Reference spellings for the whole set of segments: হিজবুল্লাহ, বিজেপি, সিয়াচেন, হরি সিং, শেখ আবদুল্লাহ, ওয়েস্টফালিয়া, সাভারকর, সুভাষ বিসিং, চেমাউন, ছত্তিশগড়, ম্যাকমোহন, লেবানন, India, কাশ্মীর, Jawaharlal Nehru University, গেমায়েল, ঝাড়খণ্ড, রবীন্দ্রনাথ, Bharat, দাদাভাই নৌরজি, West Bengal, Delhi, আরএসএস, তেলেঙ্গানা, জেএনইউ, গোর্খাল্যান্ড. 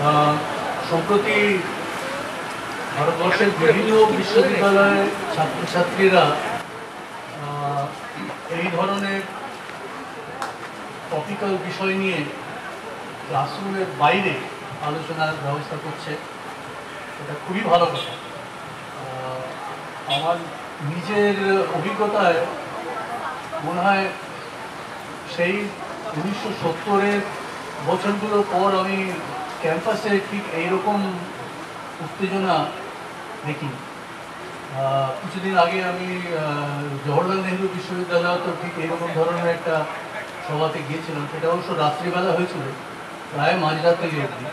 सम्प्रति भारतवर्षे विभिन्न विश्वविद्यालय छात्र छात्रीरा एई धरनेर टपिकल विषय निये क्लासरूमेर बाइरे आलोचनार व्यवस्था करछे एटा खूबई भालो कथा। आमार निजेर अभिज्ञताय मने हय सेई 1970 एर बछरगुलोर पर आमि कैम्पासे ठीक एई रकम उत्तेजना देखी। কিছুদিন आगे आमि जवाहरलाल नेहरू विश्वविद्यालय तो ठीक एई रकम धरनेर एकटा सभाते গিয়েছিলাম। সেটা অবশ্য রাত্রিবেলা হয়েছিল, প্রায় মাঝরাতে অবধি,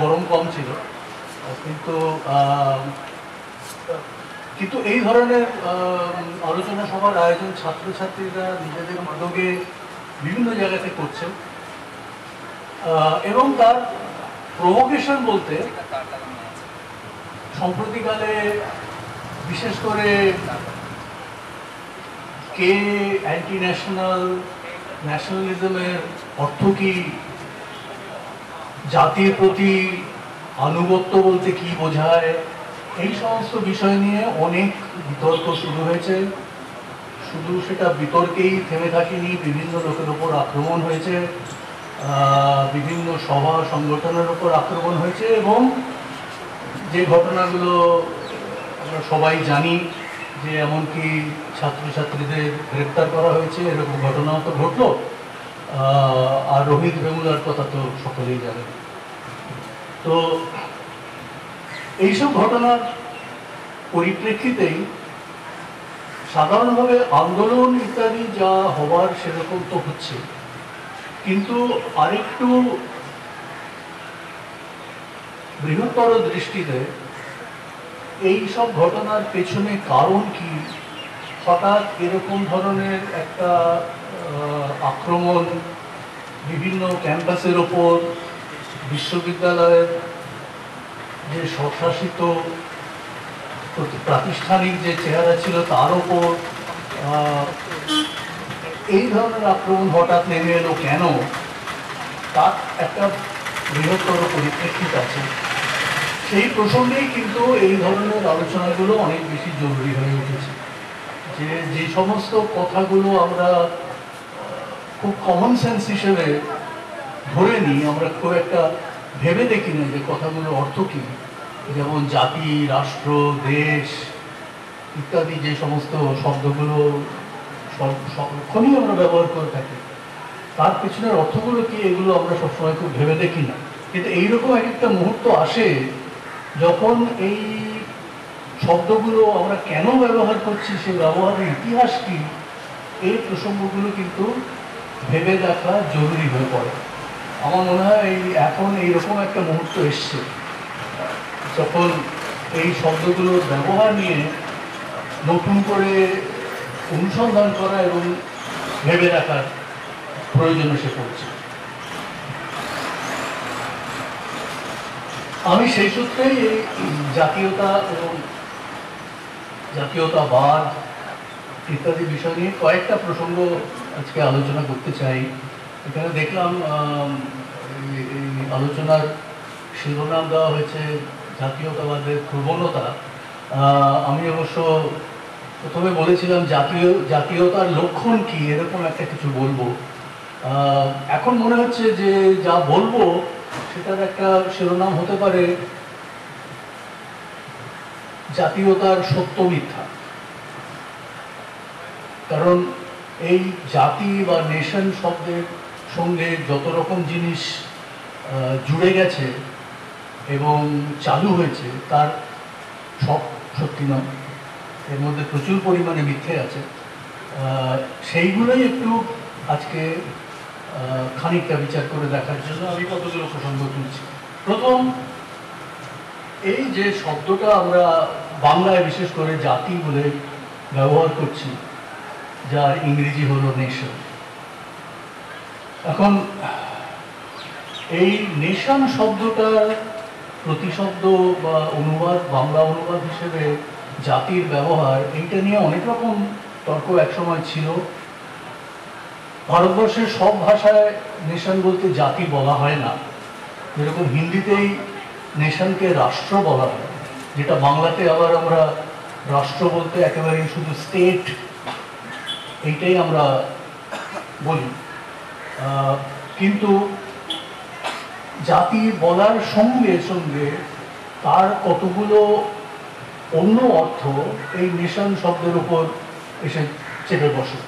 গরম কম ছিল। কিন্তু কিন্তু এই ধরনের আলোচনা সভার আয়োজন ছাত্রছাত্রীরা নিজেদের উদ্যোগে বিভিন্ন জায়গাতে করছেন এবং তার প্রভোকেশন বলতে সম্প্রতিকালে বিশেষ করে কে অ্যান্টি ন্যাশনাল ন্যাশনালিজমের অর্থ কি, জাতির প্রতি আনুগত্য বলতে কি বোঝায়, এই সমস্ত বিষয় নিয়ে অনেক বিতর্ক শুরু হয়েছে। শুধু সেটা বিতর্কেই থেমে থাকেনি, বিভিন্ন লোকের ওপর আক্রমণ হয়েছে, বিভিন্ন সভা সংগঠনের ওপর আক্রমণ হয়েছে এবং যে ঘটনাগুলো আমরা সবাই জানি যে এমনকি ছাত্রছাত্রীদের গ্রেপ্তার করা হয়েছে, এরকম ঘটনাও তো ঘটল। আর রোহিত ভেমুলার কথা তো সকলেই জানে। তো এইসব ঘটনার পরিপ্রেক্ষিতেই সাধারণভাবে আন্দোলন ইত্যাদি যা হবার সেরকম তো হচ্ছে, কিন্তু আরেকটু বৃহত্তর দৃষ্টিতে এইসব ঘটনার পেছনে কারণ কি, হঠাৎ এরকম ধরনের একটা আক্রমণ বিভিন্ন ক্যাম্পাসের ওপর, বিশ্ববিদ্যালয়ের যে স্বশাসিত প্রাতিষ্ঠানিক যে চেহারা ছিল তার ওপর এই ধরনের আক্রমণ হঠাৎ নেমে এলো কেন, তার একটা বৃহত্তর পরিপ্রেক্ষিত আছে। সেই প্রসঙ্গেই কিন্তু এই ধরনের আলোচনাগুলো অনেক বেশি জরুরি হয়ে উঠেছে। যে যে সমস্ত কথাগুলো আমরা খুব কমন সেন্স হিসেবে ধরে নিই, আমরা খুব একটা ভেবে দেখি না যে কথাগুলোর অর্থ কী। যেমন জাতি, রাষ্ট্র, দেশ ইত্যাদি যে সমস্ত শব্দগুলো সবক্ষণই আমরা ব্যবহার করে থাকি, তার পিছনের অর্থগুলো কী এগুলো আমরা সবসময় খুব ভেবে দেখি না। কিন্তু এইরকম এক একটা মুহূর্ত আসে যখন এই শব্দগুলো আমরা কেন ব্যবহার করছি, সে ব্যবহারের ইতিহাস কী, এই প্রসঙ্গগুলো কিন্তু ভেবে দেখা জরুরি হয়ে পড়ে। আমার মনে হয় এই এখন এইরকম একটা মুহূর্ত এসছে যখন এই শব্দগুলোর ব্যবহার নিয়ে নতুন করে অনুসন্ধান করা এবং ভেবে রাখার প্রয়োজন এসে পড়ছে। আমি সেই সূত্রেই এই জাতীয়তা এবং জাতীয়তাবাদ ইত্যাদি বিষয় নিয়ে কয়েকটা প্রসঙ্গ আজকে আলোচনা করতে চাই। এখানে দেখলাম এই আলোচনার শিরোনাম দেওয়া হয়েছে জাতীয়তাবাদের প্রবণতা। আমি অবশ্য প্রথমে বলেছিলাম জাতীয়তার লক্ষণ কী, এরকম একটা কিছু বলবো। এখন মনে হচ্ছে যে যা বলবো সেটার একটা শিরোনাম হতে পারে জাতীয়তার সত্য মিথ্যা। কারণ এই জাতি বা নেশন শব্দের সঙ্গে যত রকম জিনিস জুড়ে গেছে এবং চালু হয়েছে তার সব সত্যি নয়, এর মধ্যে প্রচুর পরিমাণে মিথ্যে আছে। সেইগুলোই একটু আজকে খানিকটা বিচার করে দেখার জন্য আমি কতগুলো প্রসঙ্গ তুলছি। প্রথম, এই যে শব্দটা আমরা বাংলায় বিশেষ করে জাতি বলে ব্যবহার করছি, যার ইংরেজি হলো নেশন। এখন এই নেশন শব্দটার প্রতিশব্দ বা অনুবাদ, বাংলা অনুবাদ হিসেবে জাতির ব্যবহার, এইটা নিয়ে অনেক রকম তর্ক একসময় ছিল। ভারতবর্ষের সব ভাষায় নেশন বলতে জাতি বলা হয় না, যেরকম হিন্দিতেই নেশনকে রাষ্ট্র বলা হয়, যেটা বাংলাতে আবার আমরা রাষ্ট্র বলতে একেবারেই শুধু স্টেট এইটাই আমরা বলি। কিন্তু জাতি বলার সঙ্গে সঙ্গে তার কতগুলো অন্য অর্থ এই নেশন শব্দের উপর এসে চেপে বসে।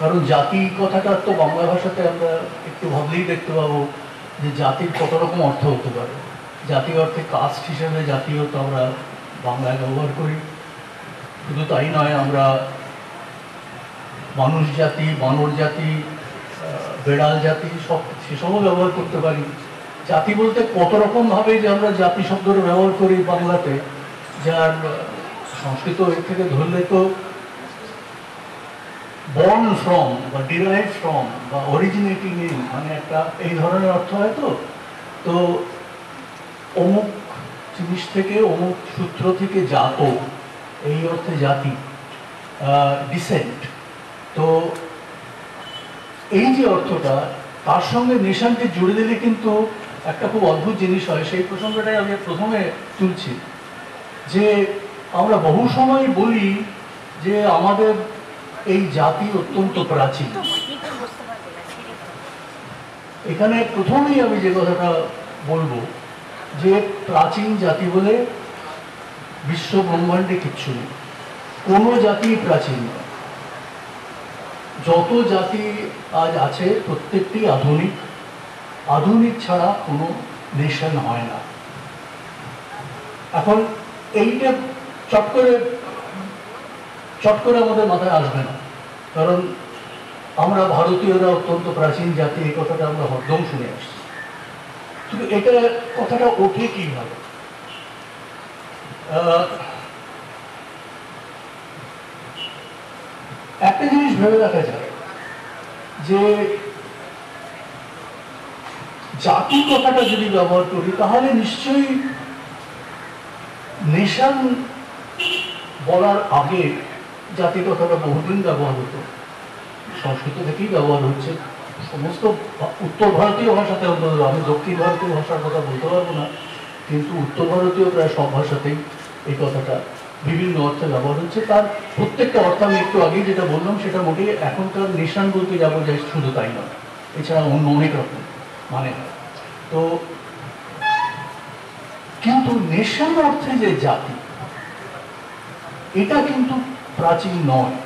কারণ জাতি কথাটা তো বাংলা ভাষাতে আমরা একটু ভাবলেই দেখতে পাবো যে জাতির কত রকম অর্থ হতে পারে। জাতি অর্থে কাস্ট হিসেবে জাতীয় তো আমরা বাংলায় ব্যবহার করি, শুধু তাই নয় আমরা মানুষ জাতি, বানর জাতি, বেড়াল জাতি সব সেসবও ব্যবহার করতে পারি। জাতি বলতে কত রকমভাবে যে আমরা জাতি শব্দটা ব্যবহার করি বাংলাতে, যার সংস্কৃত এর থেকে ধরলে তো বর্ন ফ্রম বা ডিরাইভ ফ্রম বা অরিজিনেটিং ইন, মানে একটা এই ধরনের অর্থ হয়। তো তো অমুক জিনিস থেকে অমুক সূত্র থেকে জাত, এই অর্থে জাতি, ডিসেন্ট। তো এই যে অর্থটা তার সঙ্গে নেশনকে জুড়ে দিলে কিন্তু একটা খুব অদ্ভুত জিনিস হয়। সেই প্রসঙ্গটাই আমি প্রথমে তুলছি যে আমরা বহু সময় বলি যে আমাদের এই জাতি অত্যন্ত প্রাচীন। এখানে প্রথমেই আমি যে কথাটা বলবো যে প্রাচীন জাতি বলে বিশ্ব ব্রহ্মাণ্ডে কিচ্ছু নেই, কোনো জাতি প্রাচীন নয়। যত জাতি আজ আছে প্রত্যেকটি আধুনিক, আধুনিক ছাড়া কোনো নেশন হয় না। এখন এইটা চট করে আমাদের মাথায় আসবে না, কারণ আমরা ভারতীয়রা অত্যন্ত প্রাচীন জাতি এই কথাটা আমরা হরদম শুনে আসছি। কিন্তু এটা কথাটা ওঠে কীভাবে? একটা জিনিস ভেবে দেখা যায় যে জাতি কথাটা যদি ব্যবহার করি তাহলে নিশ্চয়ই নেশন বলার আগে জাতি কথাটা বহুদিন ব্যবহার হতো, সংস্কৃত থেকেই ব্যবহার হচ্ছে। সমস্ত উত্তর ভারতীয় ভাষাতে, আমি দক্ষিণ ভারতীয় ভাষার কথা বলতে পারবো না, কিন্তু উত্তর ভারতীয় প্রায় সব ভাষাতেই এই কথাটা বিভিন্ন অর্থে ব্যবহার হচ্ছে। তার প্রত্যেকটা অর্থ আমি একটু আগে যেটা বললাম সেটা মোটেই এখনকার নেশন বলতে যাবো যায় শুধু তাই নয়, এছাড়া অন্য অনেক রকম মানে। তো কিন্তু নেশন অর্থে যে জাতি, এটা কিন্তু প্রাচীন নয়,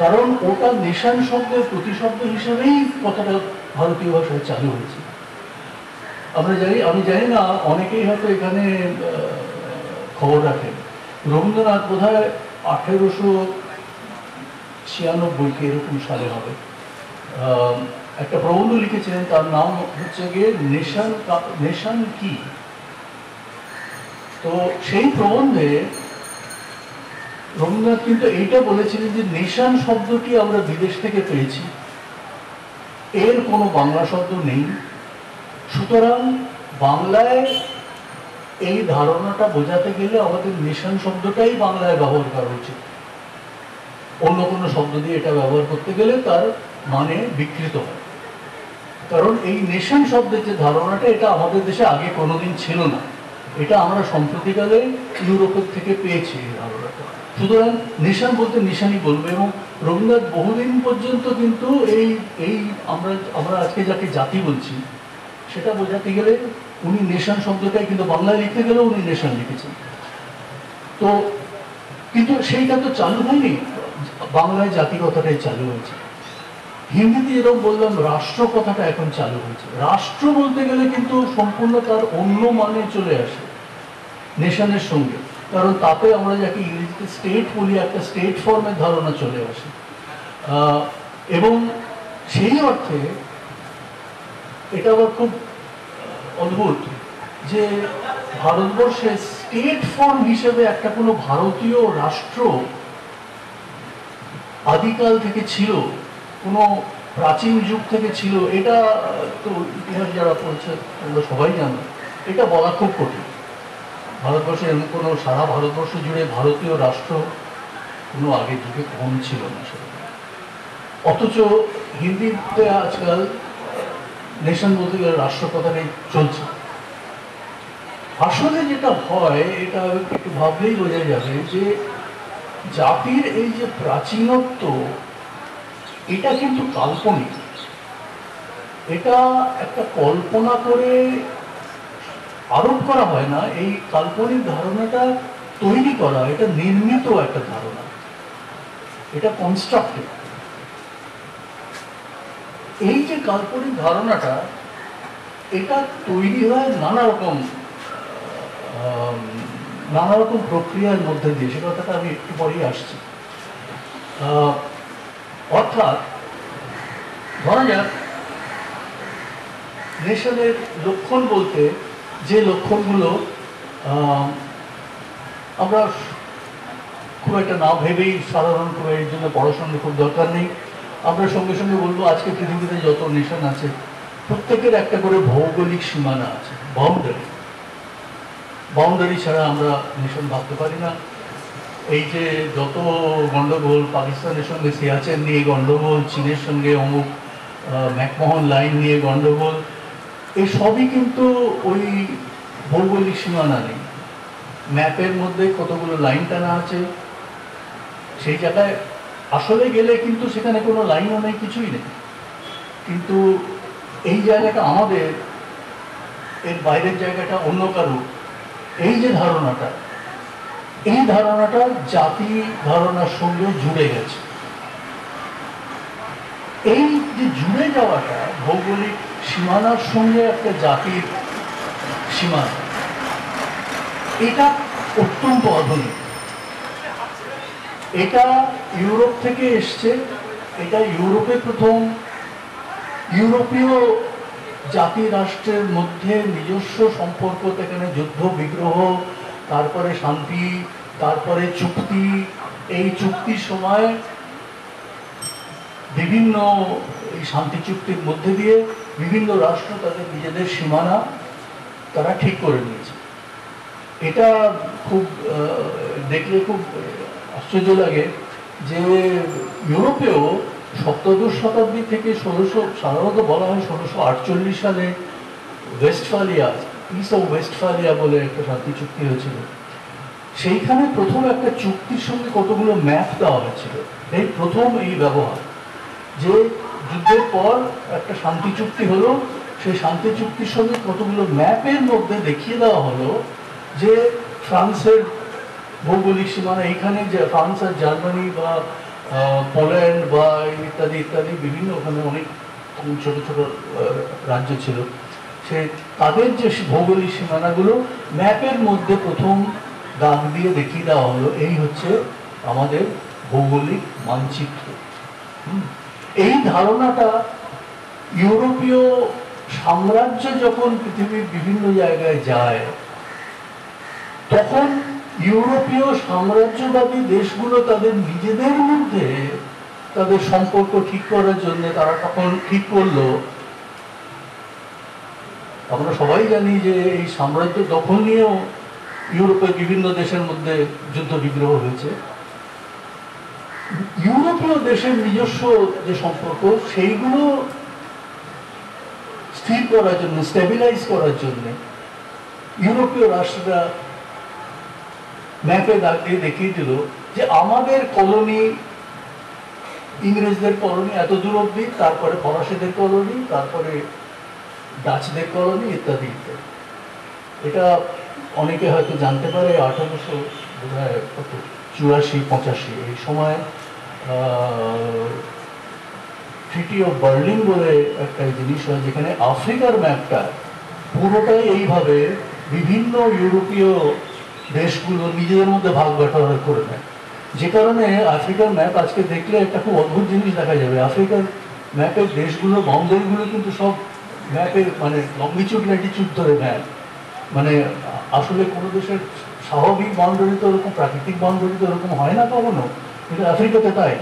কারণ ওটা নেশন শব্দের প্রতিশব্দ হিসেবেই কথাটা ভারতীয় ভাষায় চালু হয়েছে। আমরা জানি, আমি জানি না, অনেকেই হয়তো এখানে খবর রাখেন, রবীন্দ্রনাথ বোধ হয় 1896 কি এরকম সালে হবে একটা প্রবন্ধ লিখেছিলেন, তার নাম হচ্ছে গিয়ে নেশন কি। তো সেই প্রবন্ধে রবীন্দ্রনাথ কিন্তু এইটা বলেছিলেন যে নেশন শব্দটি আমরা বিদেশ থেকে পেয়েছি, এর কোনো বাংলা শব্দ নেই, সুতরাং বাংলায় এই ধারণাটা বোঝাতে গেলে আমাদের নেশন শব্দটাই বাংলায় ব্যবহার করা উচিত, অন্য কোনো শব্দ দিয়ে এটা ব্যবহার করতে গেলে তার মানে বিকৃত হয়। কারণ এই নেশন শব্দের যে ধারণাটা, এটা আমাদের দেশে আগে কোনোদিন ছিল না, এটা আমরা সম্প্রতিকালে ইউরোপের থেকে পেয়েছি এই ধারণাটা। সুতরাং নেশন বলতে নেশানই বলবে। এবং রবীন্দ্রনাথ বহুদিন পর্যন্ত কিন্তু এই এই আমরা আজকে যাকে জাতি বলছি সেটা বোঝাতে গেলে উনি নেশন শব্দটাই কিন্তু বাংলায় লিখতে গেলেও উনি নেশন লিখেছেন। তো কিন্তু সেইটা তো চালু হয়নি, বাংলায় জাতি কথাটাই চালু হয়েছে। হিন্দিতে যেরকম বললাম রাষ্ট্র কথাটা এখন চালু হয়েছে, রাষ্ট্র বলতে গেলে কিন্তু সম্পূর্ণ তার অন্য মানে চলে আসে নেশনের সঙ্গে, কারণ তাতে আমরা যাকে ইংরেজিতে স্টেট বলি, একটা স্টেট ফর্মের ধারণা চলে আসে। এবং সেই অর্থে এটা আবার খুব অদ্ভুত যে ভারতবর্ষে স্টেট ফর্ম হিসেবে একটা কোনো ভারতীয় রাষ্ট্র আদিকাল থেকে ছিল, কোনো প্রাচীন যুগ থেকে ছিল, এটা তো ইতিহাস যারা পড়ছে আমরা সবাই জানি, এটা বলা খুব কঠিন। ভারতবর্ষে এমন কোনো সারা ভারতবর্ষ জুড়ে ভারতীয় রাষ্ট্র কোনো আগের যুগে কম ছিল না। অথচ হিন্দিতে আজকাল नेशन बोलते गেলে राष्ट्रप्रधान चलছে আসলে যেটা হয় এটা একটু ভাবলেই বোঝা যাবে যে জাতির এই যে প্রাচীনত্ব এটা কিন্তু কাল্পনিক এটা একটা কল্পনা করে আরোপ করা হয় না এই কাল্পনিক ধারণাটা তৈরি করা এটা নির্মিত একটা ধারণা এটা কনস্ট্রাক্টেড এই যে কাল্পনিক ধারণাটা এটা তৈরি হয় নানা রকম প্রক্রিয়ার মধ্যে দিয়ে সে কথাটা আমি একটু পরেই আসছি অর্থাৎ ধরা যাক নেশনের লক্ষণ বলতে যে লক্ষণগুলো আমরা খুব একটা না ভেবেই সাধারণ করে এর জন্য পড়াশোনার খুব দরকার নেই আমরা সঙ্গে সঙ্গে বলবো আজকে পৃথিবীতে যত নেশন আছে প্রত্যেকের একটা করে ভৌগোলিক সীমানা আছে বাউন্ডারি বাউন্ডারি ছাড়া আমরা নেশন ভাবতে পারি না এই যে যত গণ্ডগোল পাকিস্তানের সঙ্গে সিয়াচেন নিয়ে গণ্ডগোল চীনের সঙ্গে অমুক ম্যাকমোহন লাইন নিয়ে গণ্ডগোল এসবই কিন্তু ওই ভৌগোলিক সীমানা নেই ম্যাপের মধ্যে কতগুলো লাইন টানা আছে সেই জায়গায় আসলে গেলে কিন্তু সেখানে কোনো লাইনও নেই কিছুই নেই কিন্তু এই জায়গাটা আমাদের এর বাইরের জায়গাটা অন্য কারো এই যে ধারণাটা এই ধারণাটা জাতি ধারণার সঙ্গে জুড়ে গেছে এই যে জুড়ে যাওয়াটা ভৌগোলিক সীমানার সঙ্গে একটা জাতির সীমানা এটা অত্যন্ত আধুনিক এটা ইউরোপ থেকে এসছে এটা ইউরোপে প্রথম ইউরোপীয় জাতি রাষ্ট্রের মধ্যে নিজস্ব সম্পর্ক সেখানে যুদ্ধ বিগ্রহ তারপরে শান্তি তারপরে চুক্তি এই চুক্তির সময় বিভিন্ন এই শান্তি চুক্তির মধ্যে দিয়ে বিভিন্ন রাষ্ট্র তাদের নিজেদের সীমানা তারা ঠিক করে নিয়েছে এটা খুব দেখলে খুব আশ্চর্য লাগে যে ইউরোপেও সপ্তদশ শতাব্দী থেকে সাধারণত বলা হয় ১৬৪৮ সালে ওয়েস্টফালিয়া পিস অফ ওয়েস্টফালিয়া বলে একটা শান্তি চুক্তি হয়েছিল সেইখানে প্রথম একটা চুক্তির সঙ্গে কতগুলো ম্যাপ দেওয়া হয়েছিল এই প্রথম এই ব্যবহার যে যুদ্ধের পর একটা শান্তি চুক্তি হলো সেই শান্তি চুক্তির সঙ্গে কতগুলো ম্যাপের মধ্যে দেখিয়ে দেওয়া হলো যে ফ্রান্সের ভৌগোলিক সীমানা এইখানে যে ফ্রান্স আর জার্মানি বা পোল্যান্ড বা ইত্যাদি ইত্যাদি বিভিন্ন ওখানে অনেক ছোট ছোট রাজ্য ছিল সে তাদের যে ভৌগোলিক সীমানাগুলো ম্যাপের মধ্যে প্রথম দাগ দিয়ে দেখিয়ে দেওয়া হলো এই হচ্ছে আমাদের ভৌগোলিক মানচিত্র এই ধারণাটা ইউরোপীয় সাম্রাজ্য যখন পৃথিবীর বিভিন্ন জায়গায় যায় তখন ইউরোপীয় সাম্রাজ্যবাদী দেশগুলো তাদের নিজেদের মধ্যে তাদের সম্পর্ক ঠিক করার জন্য তারা তখন ঠিক করলো আমরা সবাই জানি যে এই সাম্রাজ্য দখল নিয়েও ইউরোপের বিভিন্ন দেশের মধ্যে যুদ্ধ বিগ্রহ হয়েছে ইউরোপীয় দেশের নিজস্ব যে সম্পর্ক সেইগুলো স্থির করার জন্য স্টেবিলাইজ করার জন্য ইউরোপীয় রাষ্ট্ররা ম্যাপে দাগ দিয়ে দেখিয়ে দিল যে আমাদের কলোনি ইংরেজদের কলোনি এত দূর অব্দি তারপরে ফরাসিদের কলোনি তারপরে ডাচদের কলোনি ইত্যাদি ইত্যাদি এটা অনেকে হয়তো জানতে পারে 1884-85 এই সময় ট্রিটি অফ বার্লিন বলে একটা জিনিস হয় যেখানে আফ্রিকার ম্যাপটা পুরোটাই এইভাবে বিভিন্ন ইউরোপীয় দেশগুলো নিজেদের মধ্যে ভাগ বাটোয়ারা করে নেয় যে কারণে আফ্রিকার ম্যাপ আজকে দেখলে একটা খুব অদ্ভুত জিনিস দেখা যাবে আফ্রিকার ম্যাপের দেশগুলো বাউন্ডারিগুলো কিন্তু সব ম্যাপের মানে লম্বিচুড ল্যাটিচুড ধরে নেয় মানে আসলে কোনো দেশের স্বাভাবিক বাউন্ডারি তো ওরকম প্রাকৃতিক বাউন্ডারি তো ওরকম হয় না কখনো কিন্তু আফ্রিকাতে তাই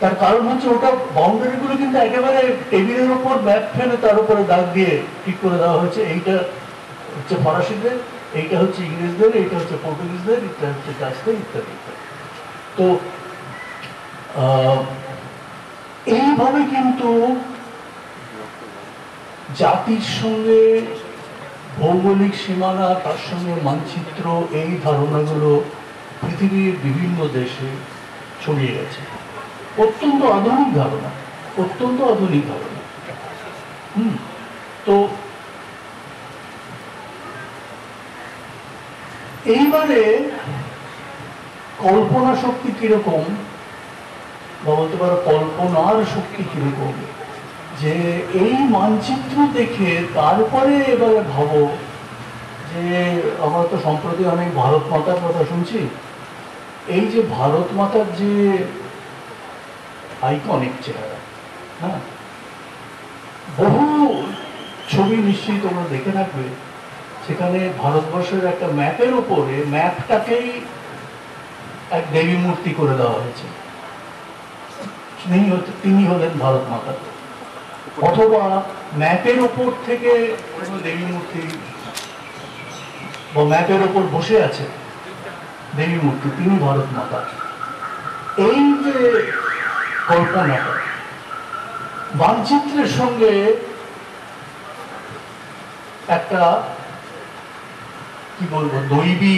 তার কারণ হচ্ছে ওটা বাউন্ডারিগুলো কিন্তু একেবারে টেবিলের ওপর ম্যাপ ফেলে তার উপরে দাগ দিয়ে ঠিক করে দেওয়া হয়েছে এইটা হচ্ছে ফরাসিদের এইটা হচ্ছে ইংরেজদের এইটা হচ্ছে পর্তুগিজদের এটা হচ্ছে ডাচদের ইত্যাদি তো এইভাবে কিন্তু জাতির সঙ্গে ভৌগোলিক সীমানা তার সঙ্গে মানচিত্র এই ধারণাগুলো পৃথিবীর বিভিন্ন দেশে ছড়িয়ে গেছে। অত্যন্ত আধুনিক ধারণা। তো এইবারে কল্পনা শক্তি কিরকম বা বলতে পারো কল্পনার শক্তি কিরকম, যে এই মানচিত্র দেখে তারপরে এবারে ভাবো যে আমরা তো সম্প্রতি অনেক ভারত মাতার কথা শুনছি, এই যে ভারত মাতার যে আইকনিক চেহারা, হ্যাঁ বহু ছবি নিশ্চয়ই তোমরা দেখে থাকবে সেখানে ভারতবর্ষের একটা ম্যাপের উপরে ম্যাপটাকেই এক দেবী মূর্তি করে দেওয়া হয়েছে, তিনি হলেন ভারত মাতা, অথবা ম্যাপের উপর থেকে কোনো দেবী মূর্তি বা ম্যাপের উপর বসে আছে দেবী মূর্তি, তিনি ভারত মাতা। এই যে কল্পনাটা মানচিত্রের সঙ্গে একটা কি বলবো দৈবী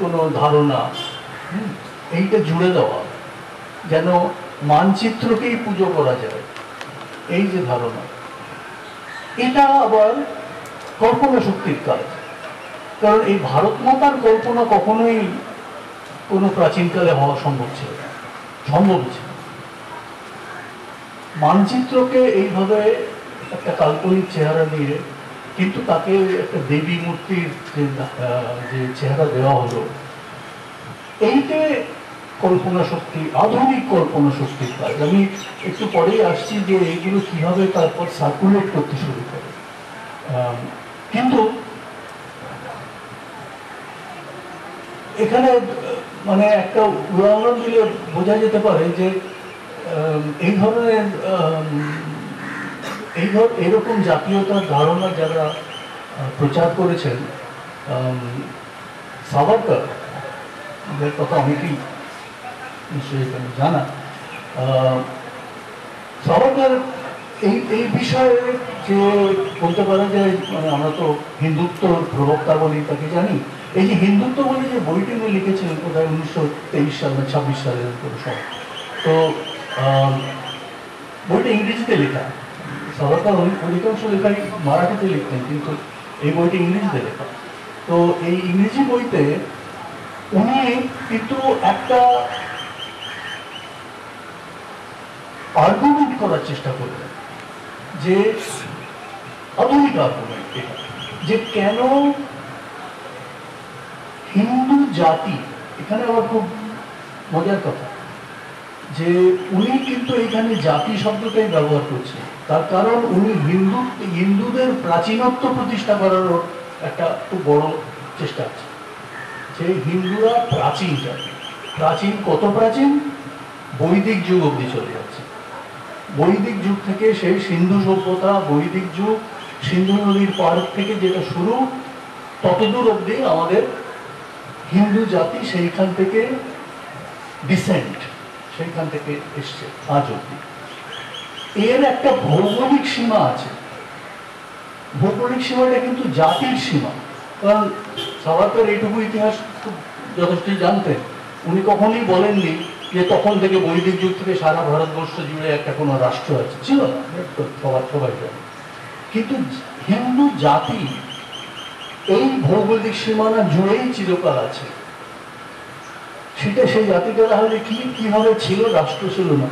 কোনো ধারণা, এইটা জুড়ে দেওয়া, যেন মানচিত্রকেই পুজো করা যায়, এই যে ধারণা, এটা আবার কল্পনা শক্তির কাজ। কারণ এই ভারত মাতার কল্পনা কখনোই কোনো প্রাচীনকালে হওয়া সম্ভব ছিল। মানচিত্রকে এইভাবে একটা কাল্পনিক চেহারা দিয়ে, কিন্তু তাকে একটা দেবী মূর্তির যে চেহারা দেওয়া হলো, এইটা কল্পনা শক্তি, আধুনিক কল্পনা শক্তির কাজ। আমি একটু পরেই আসছি যে এইগুলো কীভাবে তারপর সার্কুলেট করতে শুরু করে। কিন্তু এখানে মানে একটা উদাহরণ দিলে বোঝা যেতে পারে যে এরকম জাতীয়তার ধারণা যারা প্রচার করেছেন, সাভারকর কথা অনেকেই নিশ্চয়ই জানা, সাভারকর এই বিষয়ে যে বলতে পারে যে মানে আমরা তো হিন্দুত্বর প্রবক্তা বলি তাকে জানি, এই যে হিন্দুত্ব বলে যে বইটি উনি লিখেছিলেন কোথায় 1923 সাল 26 সালের কোনো সময়, তো বইটা ইংরেজিতে লেখা, সাভারকর অধিকাংশ লেখাই মারাঠিতে লিখতেন কিন্তু এই বইটি ইংরেজিতে লেখা। তো এই ইংরেজি বইতে উনি কিন্তু একটা আর্গুমেন্ট করার চেষ্টা করলেন, যে আধুনিক আর্গুমেন্ট, যে কেন হিন্দু জাতি, এখানে আবার খুব মজার কথা যে উনি কিন্তু এখানে জাতি শব্দটাই ব্যবহার করছেন, তার কারণ উনি হিন্দুদের প্রাচীনত্ব প্রতিষ্ঠা করারও একটা খুব বড় চেষ্টা আছে, যে হিন্দুরা প্রাচীন জাতি। প্রাচীন কত প্রাচীন? বৈদিক যুগ অবধি চলে যাচ্ছে। বৈদিক যুগ থেকে সেই সিন্ধু সভ্যতা, বৈদিক যুগ সিন্ধু নদীর পার থেকে যেটা শুরু, ততদূর অবধি আমাদের হিন্দু জাতি সেইখান থেকে ডিসেন্ট, সেইখান থেকে এসছে আজ অব্দি। এর একটা ভৌগোলিক সীমা আছে, ভৌগোলিক সীমাটা কিন্তু জাতির সীমা। কারণ সাভারকর এইটুকু ইতিহাস খুব যথেষ্টই জানতেন, উনি কখনোই বলেননি যে তখন থেকে বৈদিক যুগ থেকে সারা ভারতবর্ষ জুড়ে একটা কোনো রাষ্ট্র আছে, ছিল না, সবাই জানে। কিন্তু হিন্দু জাতি এই ভৌগোলিক সীমানা জুড়েই চিরকাল আছে, সেটা সেই জাতিটা তাহলে কিভাবে ছিল? রাষ্ট্র ছিল না,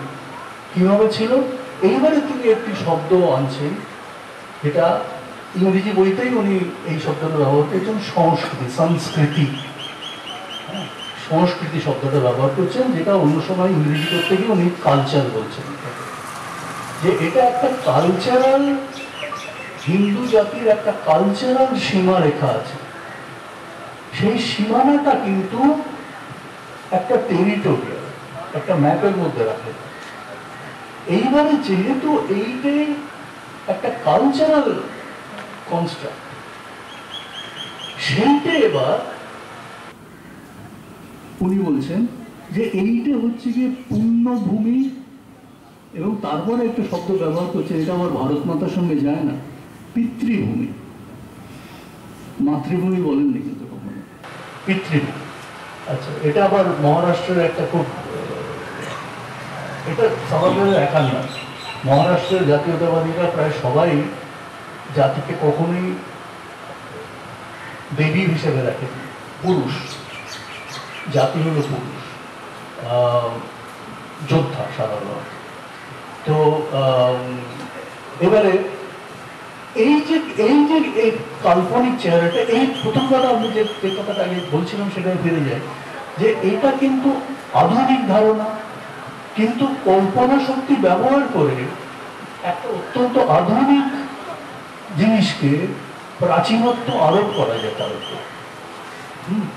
কিভাবে ছিল? এইবারে তিনি একটি শব্দ আনছেন, এটা ইংরেজি বইতেই উনি এই শব্দটা ব্যবহার করছেন, সংস্কৃতি শব্দটা ব্যবহার করছেন, যেটা অন্য সময় ইংরেজি করতে গিয়ে উনি কালচার বলছেন, যে এটা একটা কালচারাল, হিন্দু জাতির একটা কালচারাল সীমারেখা আছে, সেই সীমানাটা কিন্তু একটা টেরিটরি, একটা ম্যাপের মধ্যে রাখে। এইবারে যেহেতু এইটাই একটা কালচারাল কনস্ট্রাক্ট, সেইটা এবার উনি বলছেন যে এইটা হচ্ছে গিয়ে পূর্ণভূমি, এবং তারপরে একটা শব্দ ব্যবহার করছে, এটা আমার ভারত মাতার সঙ্গে যায় না, পিতৃভূমি, মাতৃভূমি বলেননি কিন্তু কখনো, পিতৃভূমি। আচ্ছা, এটা আবার মহারাষ্ট্রের একটা খুব, এটা সমাজের একাল না, মহারাষ্ট্রের জাতীয়তাবাদীরা প্রায় সবাই জাতিকে কখনোই দেবী হিসেবে রাখেন, পুরুষ, জাতি হল পুরুষ, যোদ্ধা সাধারণত। তো এবারে এই যে কাল্পনিক চেহারাটা, এই প্রথম কথা আমি যে কথাটা আগে বলছিলাম সেটাই ফিরে যায়, যে এটা কিন্তু আধুনিক ধারণা, কিন্তু কল্পনা শক্তি ব্যবহার করে একটা অত্যন্ত আধুনিক জিনিসকে প্রাচীনত্ব আরোপ করা যায় তার উপর,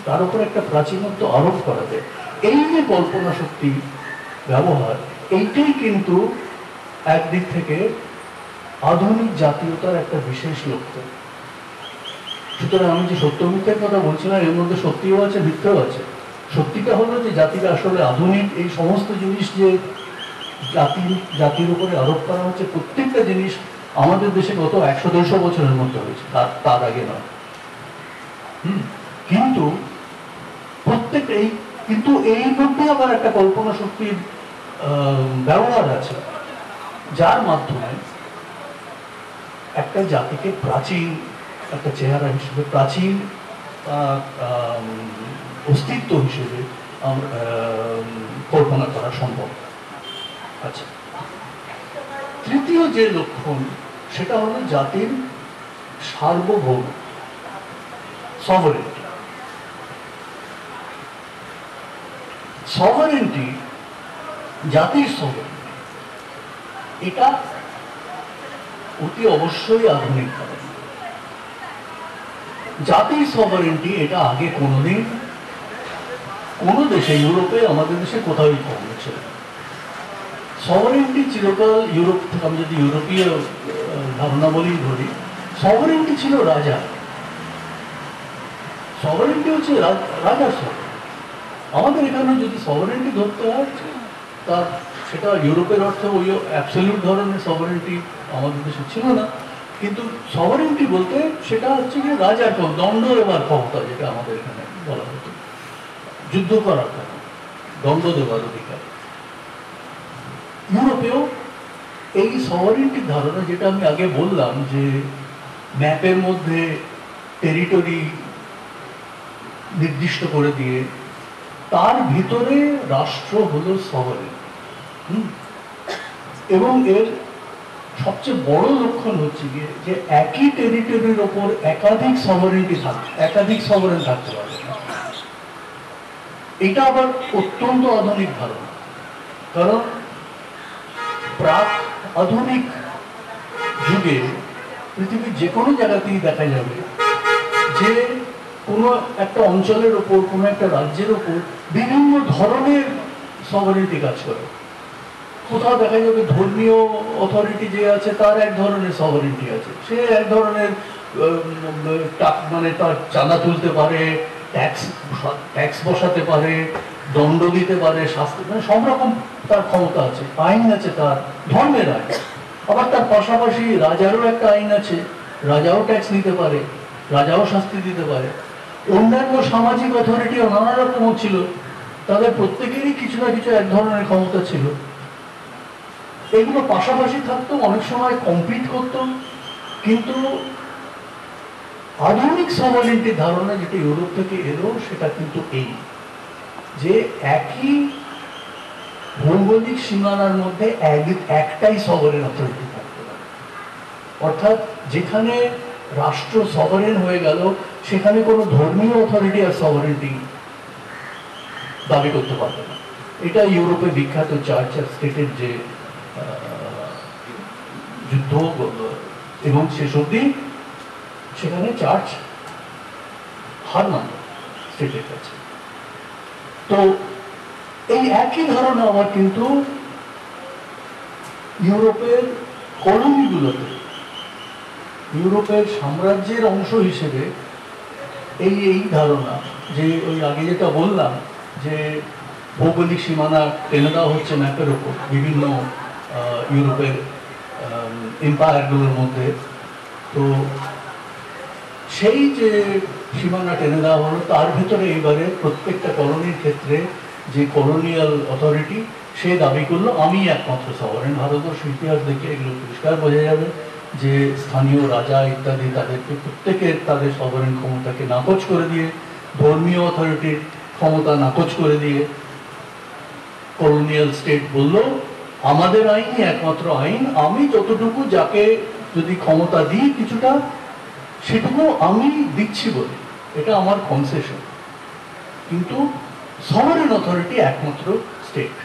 তার উপর একটা প্রাচীনত্ব আরোপ করা যায়। এই যে কল্পনা শক্তি ব্যবহার, এইটাই কিন্তু একদিক থেকে আধুনিক জাতীয়তার একটা বিশেষ লক্ষ্য। সুতরাং আমি যে সত্য মিথ্যার কথা বলছিলাম, এর মধ্যে সত্যিও আছে মিথ্যাও আছে। সত্যিটা হলো যে জাতিটা আসলে আধুনিক, এই সমস্ত জিনিস যে জাতির উপরে আরোপ করা হচ্ছে, প্রত্যেকটা জিনিস আমাদের দেশে গত 100-150 বছরের মধ্যে হয়েছে, তার আগে নয়। কিন্তু প্রত্যেকটাই কিন্তু এই মধ্যে আবার একটা কল্পনা শক্তির ব্যবহার আছে, যার মাধ্যমে একটা জাতিকে প্রাচীন একটা চেহারা হিসেবে, প্রাচীন অস্তিত্ব হিসেবে আমরা কল্পনা করা সম্ভব। আচ্ছা, তৃতীয় যে লক্ষণ সেটা হলো জাতির সার্বভৌম, সভরেন্টি। সভরেন্টি, জাতির সভরেন্টি, এটা অতি অবশ্যই আধুনিক ধারণা। জাতির সভরেন্টি এটা আগে কোনোদিন কোনো দেশে, ইউরোপে, আমাদের দেশে কোথাওই কম ছিল। সভরেন্টি চিরকাল ইউরোপ থেকে, আমি যদি ইউরোপীয় ধারণা বলেই ধরি, সভরেন্টি ছিল রাজা, সভরেন্টি হচ্ছে রাজার সভরেন্টি। আমাদের এখানে যদি সভরেন্টি ধরতে হয়, তার সেটা ইউরোপের অর্থে ওই অ্যাবসলিউট ধরনের সভরেন্টি আমাদের দেশে ছিল না, কিন্তু সভরেন্টি বলতে সেটা হচ্ছে কি রাজার দণ্ড দেওয়ার ক্ষমতা, যেটা আমাদের এখানে বলা হতো যুদ্ধ করার ক্ষমতা, দণ্ড দেওয়ার অধিকার। ইউরোপেও এই সভরেন্টির ধারণা, যেটা আমি আগে বললাম যে ম্যাপের মধ্যে টেরিটরি নির্দিষ্ট করে দিয়ে তার ভিতরে রাষ্ট্র হলো সভরেন্টি। এবং এর সবচেয়ে বড় লক্ষণ হচ্ছে গিয়ে যে একই টেরিটরির ওপর একাধিক সভরেন্টি থাকতে পারে। এটা আবার অত্যন্ত আধুনিক ধারণা, কারণ প্রাক আধুনিক যুগে পৃথিবীর যে কোনো জায়গাতেই দেখা যাবে যে কোনো একটা অঞ্চলের ওপর, কোনো একটা রাজ্যের ওপর বিভিন্ন ধরনের সভরেন্টি কাজ করে। কোথাও দেখা যাবে ধর্মীয় অথরিটি যে আছে তার এক ধরনের সভরেন্টি আছে, সে এক ধরনের মানে তার চাঁদা তুলতে পারে, ট্যাক্স বসাতে পারে, দণ্ড দিতে পারে, শাস্তি, মানে সব রকম তার ক্ষমতা আছে, আইন আছে তার, ধর্মের আইন। আবার তার পাশাপাশি রাজারও একটা আইন আছে, রাজাও ট্যাক্স নিতে পারে, রাজাও শাস্তি দিতে পারে। অন্যান্য সামাজিক অথরিটিও নানা রকম ছিল, তাদের প্রত্যেকেরই কিছু না কিছু এক ধরনের ক্ষমতা ছিল। এগুলো পাশাপাশি থাকতো, অনেক সময় কমপ্লিট করতো। কিন্তু আধুনিক সভরেন্টির ধারণা যেটা ইউরোপ থেকে এলো, সেটা কিন্তু এই যে একই ভৌগোলিক সীমানার মধ্যে একটাই সভরেন অথরিটি থাকতে পারে, অর্থাৎ যেখানে রাষ্ট্র সভরেন হয়ে গেল সেখানে কোনো ধর্মীয় অথরিটি আর সভরেন্টি দাবি করতে পারবে না। এটা ইউরোপে বিখ্যাত চার্চ আর স্টেটের যে যুদ্ধ, এবং শেষ অবধি সেখানে চার্চ হার মানল স্টেটের কাছে। তো এই একই ধারণা আমার কিন্তু ইউরোপের কলোনিগুলোতে, ইউরোপের সাম্রাজ্যের অংশ হিসেবে এই এই ধারণা, যে ওই আগে যেটা বললাম যে ভৌগোলিক সীমানা টেনে দেওয়া হচ্ছে ম্যাপের ওপর, বিভিন্ন ইউরোপের এম্পায়ারগুলোর মধ্যে तो সেই যে সীমানা টেনে দেওয়া হলো তার ভিতরে এবারে প্রত্যেকটা কলোনির ক্ষেত্রে যে কলোনিয়াল অথরিটি সে দাবি করলো আমি একমাত্র সভারেন। ভারতবর্ষ ইতিহাস দেখে এগুলো পরিষ্কার বোঝা যাবে যে স্থানীয় রাজা ইত্যাদি তাদেরকে প্রত্যেকের তাদের সভারেন ক্ষমতাকে নাকচ করে দিয়ে ধর্মীয় অথরিটির ক্ষমতা নাকচ করে দিয়ে কলোনিয়াল স্টেট বললো আমাদের আইনই একমাত্র আইন, আমি যতটুকু যাকে যদি ক্ষমতা দিই কিছুটা সেটুকু আমি দিচ্ছি বলে এটা আমার কনসেশন, কিন্তু সভারেন অথরিটি একমাত্র স্টেট।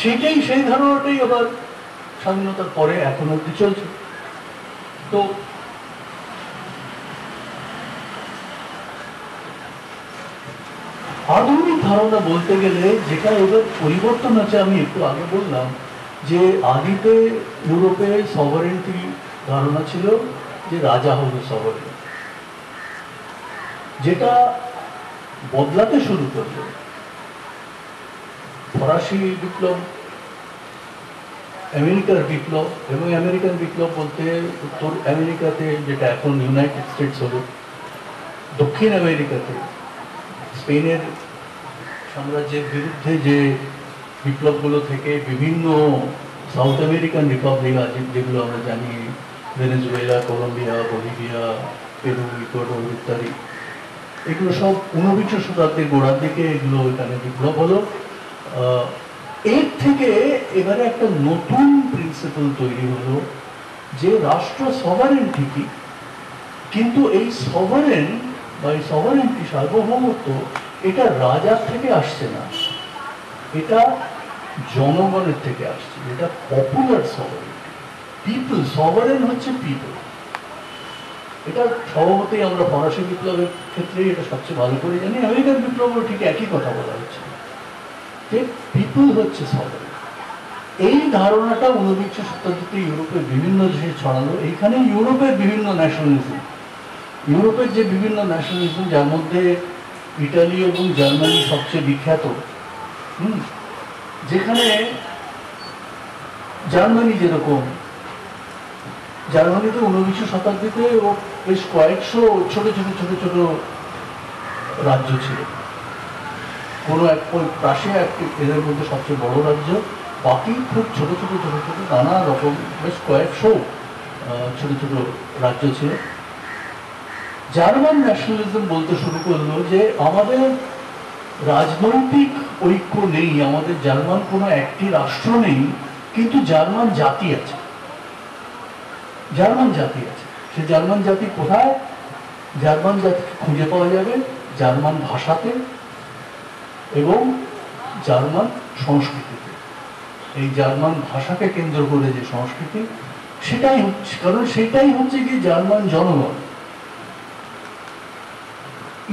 সেটাই সেই ধারণাটাই আবার স্বাধীনতার পরে এখন অবধি চলছে। তো আধুনিক ধারণা বলতে গেলে যেটা এবার পরিবর্তন আছে আমি একটু আগে বললাম যে আদিতে ইউরোপে সভারেন্টি ধারণা ছিল যে রাজা হল সভারেন, যেটা বদলাতে শুরু করলো ফরাসি বিপ্লব, আমেরিকার বিপ্লব, এবং আমেরিকান বিপ্লব বলতে উত্তর আমেরিকাতে যেটা এখন ইউনাইটেড স্টেটস হল, দক্ষিণ আমেরিকাতে স্পেনের সাম্রাজ্যের বিরুদ্ধে যে বিপ্লবগুলো থেকে বিভিন্ন সাউথ আমেরিকান রিপাবলিক আছে যেগুলো আমরা জানি Venezuela, Colombia, Bolivia, Peru, Ecuador ইত্যাদি, এগুলো সব ঊনবিংশ শতাব্দীর গোড়ার দিকে এগুলো এখানে বিপ্লব হলো। এর থেকে এবারে একটা নতুন প্রিন্সিপাল তৈরি হলো যে রাষ্ট্র সভারেন ঠিকই, কিন্তু এই সভারেন বা এই সভারেন্টি সার্বভৌমত্ব এটা রাজার থেকে আসছে না, এটা জনগণের থেকে আসছে, এটা পপুলার সভারেন। পিপল সভারেন হচ্ছে পিপল, এটা স্বভাবতেই আমরা ফরাসি বিপ্লবের ক্ষেত্রে এটা সবচেয়ে ভালো করে জানি, আমেরিকান বিপ্লবের ঠিক একই কথা বলা হচ্ছে যে পিপল হচ্ছে সভারেন। এই ধারণাটা ঊনবিংশ শতাব্দীতে ইউরোপের বিভিন্ন দেশে ছড়ালো। এইখানে ইউরোপের বিভিন্ন ন্যাশনালিজম, ইউরোপের যে বিভিন্ন ন্যাশনালিজম যার মধ্যে ইটালি এবং জার্মানি সবচেয়ে বিখ্যাত, যেখানে জার্মানি যেরকম, জার্মানিতে ঊনবিংশ শতাব্দীতে ও বেশ কয়েকশো ছোট ছোট ছোট ছোট রাজ্য ছিল, কোনো এক প্রাশে একটি এদের মধ্যে সবচেয়ে বড় রাজ্য, বাকি খুব ছোট ছোট ছোট ছোট নানা রকম বেশ কয়েকশো ছোট ছোট রাজ্য ছিল। জার্মান ন্যাশনালিজম বলতে শুরু করলো যে আমাদের রাজনৈতিক ঐক্য নেই, আমাদের জার্মান কোনো একটি রাষ্ট্র নেই, কিন্তু জার্মান জাতি আছে, জার্মান জাতি আছে। সে জার্মান জাতি কোথায়? জার্মান জাতি খুঁজে পাওয়া যাবে জার্মান ভাষাতে এবং জার্মান সংস্কৃতিতে। এই জার্মান ভাষাকে কেন্দ্র করে যে সংস্কৃতি সেটাই হচ্ছে, কারণ সেটাই হচ্ছে কি জার্মান জনগণ।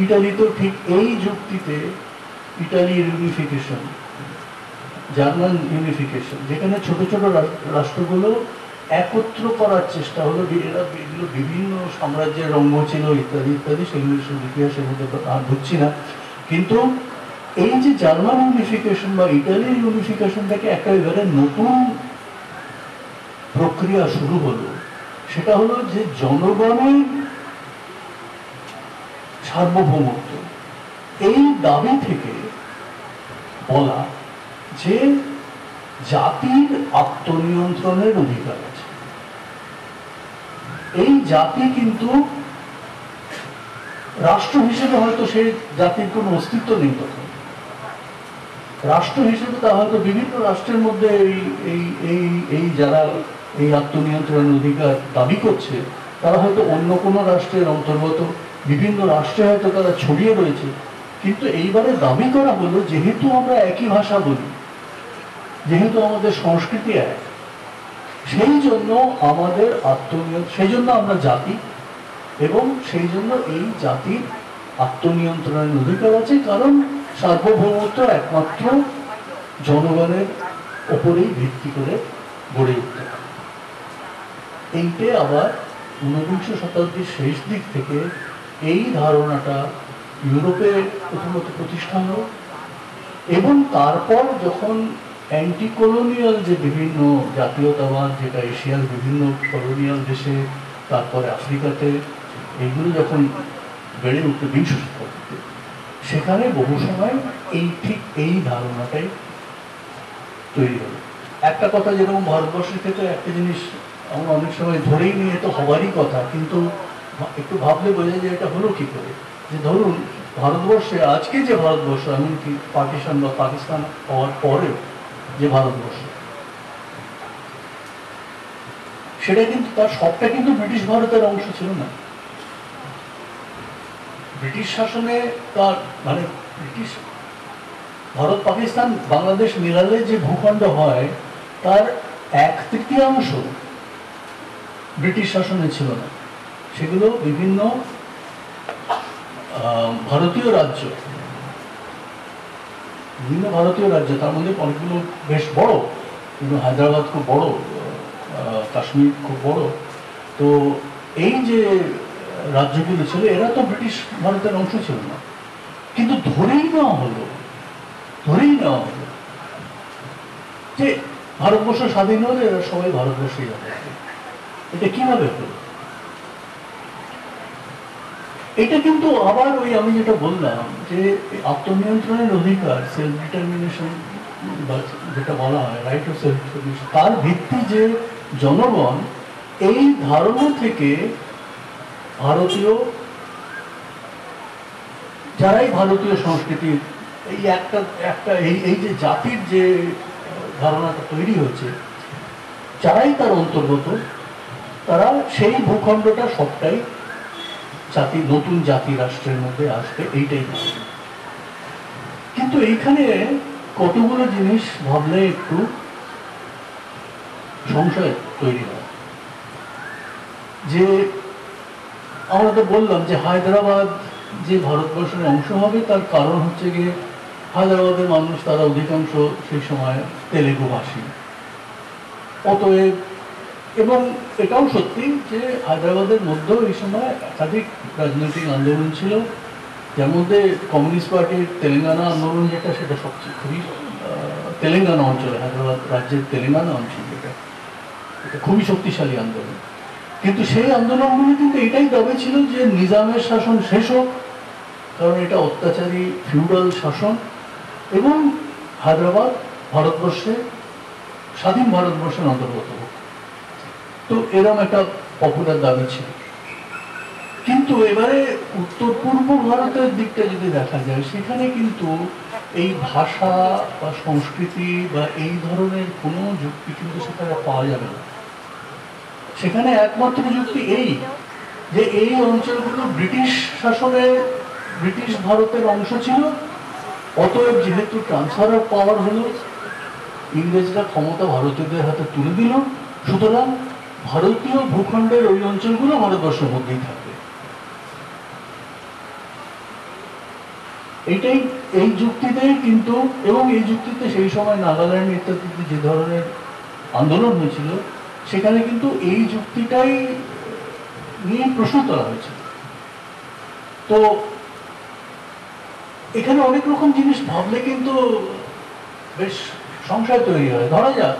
ইটালি তো ঠিক এই যুক্তিতে, ইটালির ইউনিফিকেশন, জার্মান ইউনিফিকেশন, যেখানে ছোট ছোট রাষ্ট্রগুলো একত্র করার চেষ্টা হলো, এগুলো বিভিন্ন সাম্রাজ্যের রঙ্গ ছিল ইত্যাদি ইত্যাদি, সেগুলি সব ইতিহাসের মধ্যে আর বুঝছি না, কিন্তু এই যে জার্মান ইউনিফিকেশন বা ইটালির ইউনিফিকেশনটাকে একটা এবারে নতুন প্রক্রিয়া শুরু হলো, সেটা হলো যে জনগণের সার্বভৌমত্ব, এই দাবি থেকে বলা যে জাতির আত্মনিয়ন্ত্রণের অধিকার আছে। এই জাতি কিন্তু রাষ্ট্র হিসেবে হয়তো সে জাতির কোনো অস্তিত্ব নেই তখন, রাষ্ট্র হিসেবে তা হয়তো বিভিন্ন রাষ্ট্রের মধ্যে এই এই এই যারা এই আত্মনিয়ন্ত্রণের অধিকার দাবি করছে তারা হয়তো অন্য কোনো রাষ্ট্রের অন্তর্গত, বিভিন্ন রাষ্ট্রে হয়তো তারা ছড়িয়ে রয়েছে, কিন্তু এইবারে দাবি করা হলো যেহেতু আমরা একই ভাষা বলি, যেহেতু আমাদের সংস্কৃতি এক, সেই জন্য আমাদের আত্মনিয়ন্ত্রণ, সেই জন্য আমরা জাতি, এবং সেই জন্য এই জাতির আত্মনিয়ন্ত্রণের অধিকার আছে, কারণ সার্বভৌমত্ব একমাত্র জনগণের ওপরেই ভিত্তি করে গড়ে উঠতে পারে। এইতে আবার ঊনবিংশ শতাব্দীর শেষ দিক থেকে এই ধারণাটা ইউরোপে প্রথমত প্রতিষ্ঠা হল, এবং তারপর যখন অ্যান্টি কলোনিয়াল যে বিভিন্ন জাতীয়তাবাদ, যেটা এশিয়ার বিভিন্ন কলোনিয়াল দেশে তারপরে আফ্রিকাতে এগুলো যখন বেড়ে উঠতে বিশ শতাব্দীতে সেখানে বহু সময় এই ঠিক এই ধারণাটাই তৈরি হলো। একটা কথা যেরকম ভারতবর্ষের ক্ষেত্রে একটা জিনিস আমরা অনেক সময় ধরেই নিয়ে তো হবারই কথা, কিন্তু একটু ভাবলে বোঝা যায় এটা হলো কী করে। যে ধরুন ভারতবর্ষে আজকে যে ভারতবর্ষ, এমনকি পাকিস্তান বা পাকিস্তান হওয়ার পরেও যে ভারতবর্ষ, সেটা কিন্তু তার সবটা কিন্তু ব্রিটিশ ভারতের অংশ ছিল না। ব্রিটিশ শাসনে তার মানে ব্রিটিশ ভারত পাকিস্তান বাংলাদেশ মিলালে যে ভূখণ্ড হয় তার এক তৃতীয়াংশ ব্রিটিশ শাসনে ছিল না, সেগুলো বিভিন্ন ভারতীয় রাজ্য, বিভিন্ন ভারতীয় রাজ্য, তার মধ্যে অনেকগুলো বেশ বড়, কিন্তু হায়দ্রাবাদ খুব বড়, কাশ্মীর খুব বড়। তো এই যে রাজ্যগুলো ছিল এরা তো ব্রিটিশ ভারতের অংশ ছিল না, কিন্তু ধরেই নেওয়া হলো যে ভারতবর্ষ স্বাধীন হলে এরা সবাই ভারতবর্ষেই যাবে। এটা কিভাবে হলো? এটা কিন্তু আবার ওই আমি যেটা বললাম যে আত্মনিয়ন্ত্রণের অধিকার, সেলফ ডিটারমিনেশন যেটা বলা হয়, রাইট অফ সেলফ ডিটারমিনেশন, তার ভিত্তি যে জনগণ, এই ধারণা থেকে ভারতীয় যারাই ভারতীয় সংস্কৃতির এই একটা একটা এই যে জাতির যে ধারণাটা তৈরি হয়েছে, যারাই তার অন্তর্গত তারা সেই ভূখণ্ডটা সবটাই জাতি, নতুন জাতি রাষ্ট্রের মধ্যে আসবে, এইটাই। কিন্তু এইখানে কতগুলো জিনিস ভাবলে একটু সংশয় তৈরি হয়। যে আমরা তো বললাম যে হায়দ্রাবাদ যে ভারতবর্ষের অংশ হবে তার কারণ হচ্ছে গিয়ে হায়দ্রাবাদের মানুষ তারা অধিকাংশ সেই সময় তেলেগুভাষী, অতএব, এবং এটাও সত্যি যে হায়দ্রাবাদের মধ্যেও এই সময় একাধিক রাজনৈতিক আন্দোলন ছিল, যার মধ্যে কমিউনিস্ট পার্টির তেলেঙ্গানা আন্দোলন যেটা, সেটা সবচেয়ে খুবই তেলেঙ্গানা অঞ্চলে, হায়দ্রাবাদ রাজ্যের তেলেঙ্গানা অঞ্চল যেটা, এটা খুবই শক্তিশালী আন্দোলন। কিন্তু সেই আন্দোলনগুলি কিন্তু এটাই দাবি ছিল যে নিজামের শাসন শেষ হোক, কারণ এটা অত্যাচারী ফিউডাল শাসন, এবং হায়দ্রাবাদ ভারতবর্ষে স্বাধীন ভারতবর্ষের অন্তর্গত হোক। তো এরকম একটা পপুলার দাবি ছিল। কিন্তু এবারে উত্তর পূর্ব ভারতের দিকটা যদি দেখা যায়, সেখানে কিন্তু এই ভাষা বা সংস্কৃতি বা এই ধরনের কোনো যুক্তি কিন্তু সেখানে পাওয়া যাবে না। সেখানে একমাত্র যুক্তি এই যে এই অঞ্চলগুলো ব্রিটিশ শাসনে ব্রিটিশ ভারতের অংশ ছিল, অতএব যেহেতু ট্রান্সফার অফ পাওয়ার হলো, ইংরেজরা ক্ষমতা ভারতীয়দের হাতে তুলে দিল, সুতরাং ভারতীয় ভূখণ্ডের ওই অঞ্চলগুলো ভারতবর্ষের মধ্যেই থাকবে। এটাই এই যুক্তিতে কিন্তু, এবং এই যুক্তিতে সেই সময় নাগাল্যান্ড ইত্যাদিতে যে ধরনের আন্দোলন হয়েছিল সেখানে কিন্তু এই যুক্তিটাই নিয়ে প্রশ্ন তোলা হয়েছিল। তো এখানে অনেক রকম জিনিস ভাবলে কিন্তু বেশ সংশয় তৈরি হয়। ধরা যাক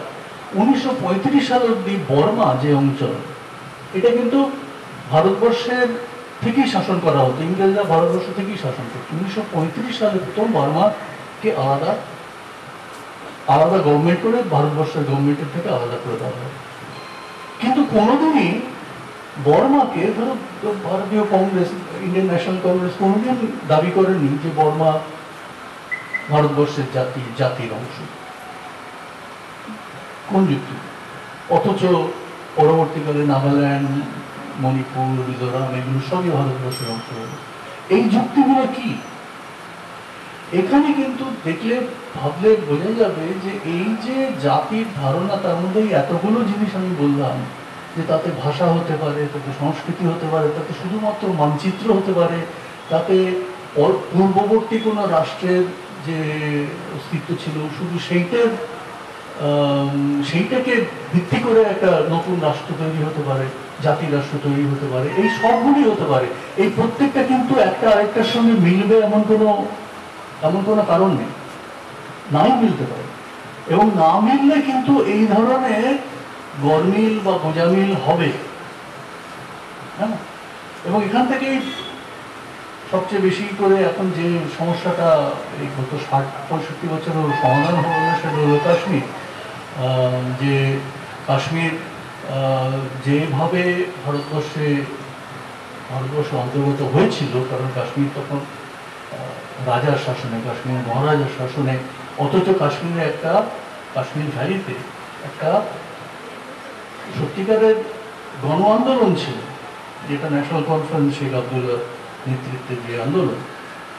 1935 সাল অব্দি বর্মা যে অঞ্চল, এটা কিন্তু ভারতবর্ষের থেকেই শাসন করা হতো, ইংরেজরা ভারতবর্ষ থেকেই শাসন করতো। 1935 সালে প্রথম বর্মাকে আলাদা গভর্নমেন্ট করে ভারতবর্ষের গভর্নমেন্টের থেকে আলাদা করে দেওয়া হয়। কিন্তু কোনোদিনই বর্মাকে, ধরো ভারতীয় কংগ্রেস, ইন্ডিয়ান ন্যাশনাল কংগ্রেস কোনোদিন দাবি করেনি যে বর্মা ভারতবর্ষের জাতির অংশ। কোন যুক্তি? অথচ পরবর্তীকালে নাগাল্যান্ড, মণিপুর, মিজোরাম এগুলো সবই ভারতবর্ষের অংশ। এই যুক্তিগুলো কি? এখানে কিন্তু দেখলে ভাবলে বোঝা যাবে যে এই যে জাতির ধারণা, তার মধ্যে এতগুলো জিনিস আমি বললাম যে তাতে ভাষা হতে পারে, তাতে সংস্কৃতি হতে পারে, তাতে শুধুমাত্র মানচিত্র হতে পারে, তাতে পূর্ববর্তী কোনো রাষ্ট্রের যে অস্তিত্ব ছিল শুধু সেইটাকে ভিত্তি করে একটা নতুন রাষ্ট্র তৈরি হতে পারে, জাতি রাষ্ট্র তৈরি হতে পারে, এই সবগুলি হতে পারে। এই প্রত্যেকটা কিন্তু একটা আরেকটার সঙ্গে মিলবে এমন কোনো কারণ নেই, নাই মিলতে পারে, এবং না মিললে কিন্তু এই ধরনের গরমিল বা গোজামিল হবে। এবং এখান থেকে সবচেয়ে বেশি করে এখন যে সমস্যাটা এই গত ৬০-৬৫ বছরের সমাধান হলো না সেটা হলো কাশ্মীর। যে কাশ্মীর যেভাবে ভারতবর্ষে অন্তর্গত হয়েছিল, কারণ কাশ্মীর তখন রাজার শাসনে, কাশ্মীর মহারাজার শাসনে, অথচ কাশ্মীরে একটা কাশ্মীর ভ্যালিতে একটা সত্যিকারের গণ আন্দোলন ছিল, যেটা ন্যাশনাল কনফারেন্স শেখ আবদুল্লাহ নেতৃত্বে যে আন্দোলন,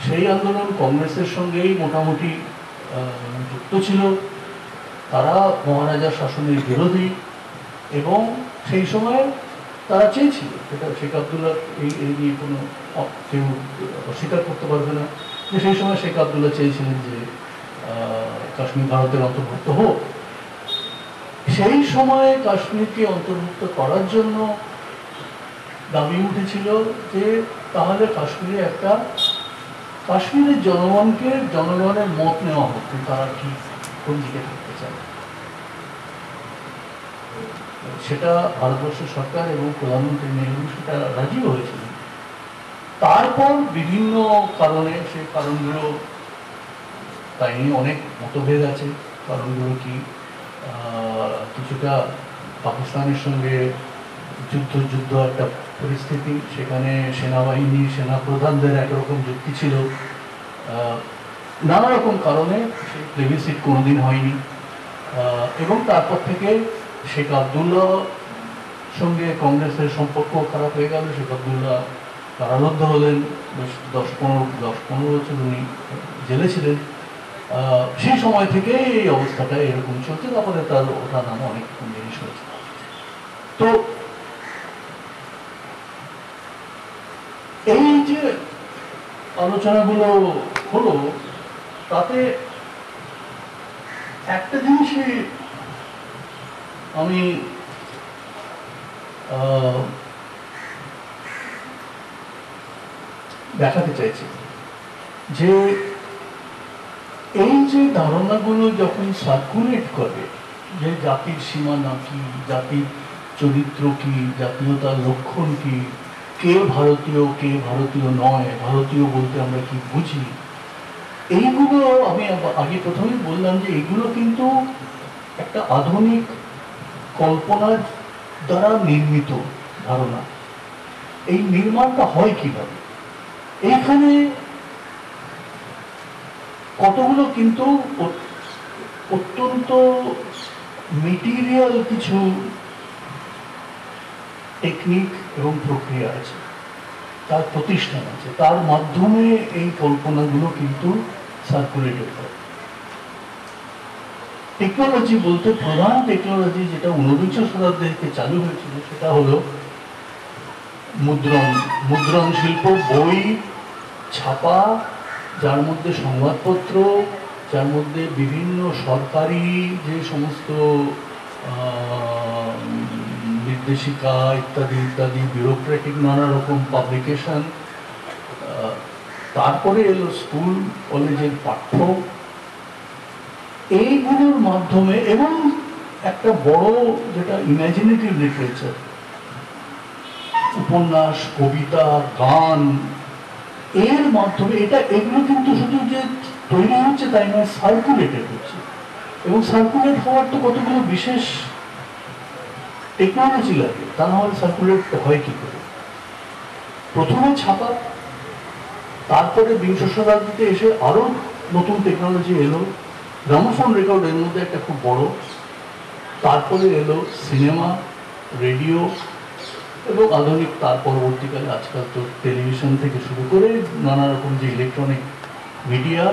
সেই আন্দোলন কংগ্রেসের সঙ্গেই মোটামুটি যুক্ত ছিল। তারা মহারাজার শাসনের বিরোধী এবং সেই সময় তারা চেয়েছিল, সেটা শেখ আবদুল্লাহ এই নিয়ে কোনো কেউ অস্বীকার করতে পারবে না যে সেই সময় শেখ আবদুল্লাহ চেয়েছিলেন যে কাশ্মীর ভারতের অন্তর্ভুক্ত হোক। সেই সময়ে কাশ্মীরকে অন্তর্ভুক্ত করার জন্য দাবি উঠেছিল যে তাহলে কাশ্মীরে একটা কাশ্মীরের জনগণের মত নেওয়া হতো তারা কি কোন দিকে থাকতে চায়। সেটা ভারতবর্ষের সরকার এবং প্রধানমন্ত্রী নেহরু সেটা রাজি হয়েছিল। তারপর বিভিন্ন কারণে, সেই কারণগুলো তাই নিয়ে অনেক মতভেদ আছে, কারণগুলো কি কিছুটা পাকিস্তানের সঙ্গে যুদ্ধ একটা পরিস্থিতি, সেখানে সেনাবাহিনী সেনাপ্রধানদের একরকম যুক্তি ছিল, নানা রকম কারণে সেই প্লেভিসিট কোনোদিন হয়নি। এবং তারপর থেকে শেখ আবদুল্লাহ সঙ্গে কংগ্রেসের সম্পর্ক খারাপ হয়ে গেল। শেখ আবদুল্লাহ কারারুদ্ধ হলেন, বেশ 10-15 বছর উনি জেলে ছিলেন। সেই সময় থেকে এই অবস্থাটা এরকম চলছে, তারপরে তার ওঠা নামে অনেক জিনিস হয়েছে। তো এই যে আলোচনাগুলো হলো তাতে একটা জিনিসই আমি দেখাতে চাইছি, যে এই যে ধারণাগুলো যখন সার্কুলেট করে যে জাতির সীমানা কি, জাতির চরিত্র কি, জাতীয়তার লক্ষণ কি, কে ভারতীয় কে ভারতীয় নয়, ভারতীয় বলতে আমরা কি বুঝি, এইগুলো আমি আগে প্রথমেই বললাম যে এগুলো কিন্তু একটা আধুনিক কল্পনার দ্বারা নির্মিত ধারণা। এই নির্মাণটা হয় কিভাবে, এইখানে কতগুলো কিন্তু অত্যন্ত মেটিরিয়াল কিছু টেকনিক এবং প্রক্রিয়া আছে, তার প্রতিষ্ঠান আছে, তার মাধ্যমে এই কল্পনাগুলো কিন্তু সার্কুলেটেড হয়। টেকনোলজি বলতে প্রধান টেকনোলজি যেটা 19 শতাব্দীতে চালু হয়েছিল সেটা হলো মুদ্রণ শিল্প, বই ছাপা, যার মধ্যে সংবাদপত্র, যার মধ্যে বিভিন্ন সরকারি যে সমস্ত নির্দেশিকা ইত্যাদি ইত্যাদি বিউরোক্রেটিক নানা রকম পাবলিকেশন। তারপরে এলো স্কুল কলেজের পাঠ্য। এইগুলোর মাধ্যমে এবং একটা বড় যেটা ইমাজিনেটিভ লিটারেচার, উপন্যাস, কবিতা, গান, এর মাধ্যমে এগুলো কিন্তু শুধু যে তৈরি হচ্ছে তাই নয়, সার্কুলেটেড হচ্ছে। এবং সার্কুলেট হওয়ার তো কতগুলো বিশেষ টেকনোলজি লাগে, তা নাহলে সার্কুলেট হয় কি করে। প্রথমে ছাপা, তারপরে 20 শতাব্দীতে এসে আরও নতুন টেকনোলজি এলো, গ্রামোফোন রেকর্ড এর মধ্যে একটা খুব বড়। তারপরে এলো সিনেমা, রেডিও এবং আধুনিক, তার পরবর্তীকালে আজকাল তো টেলিভিশন থেকে শুরু করে নানা রকম যে ইলেকট্রনিক মিডিয়া,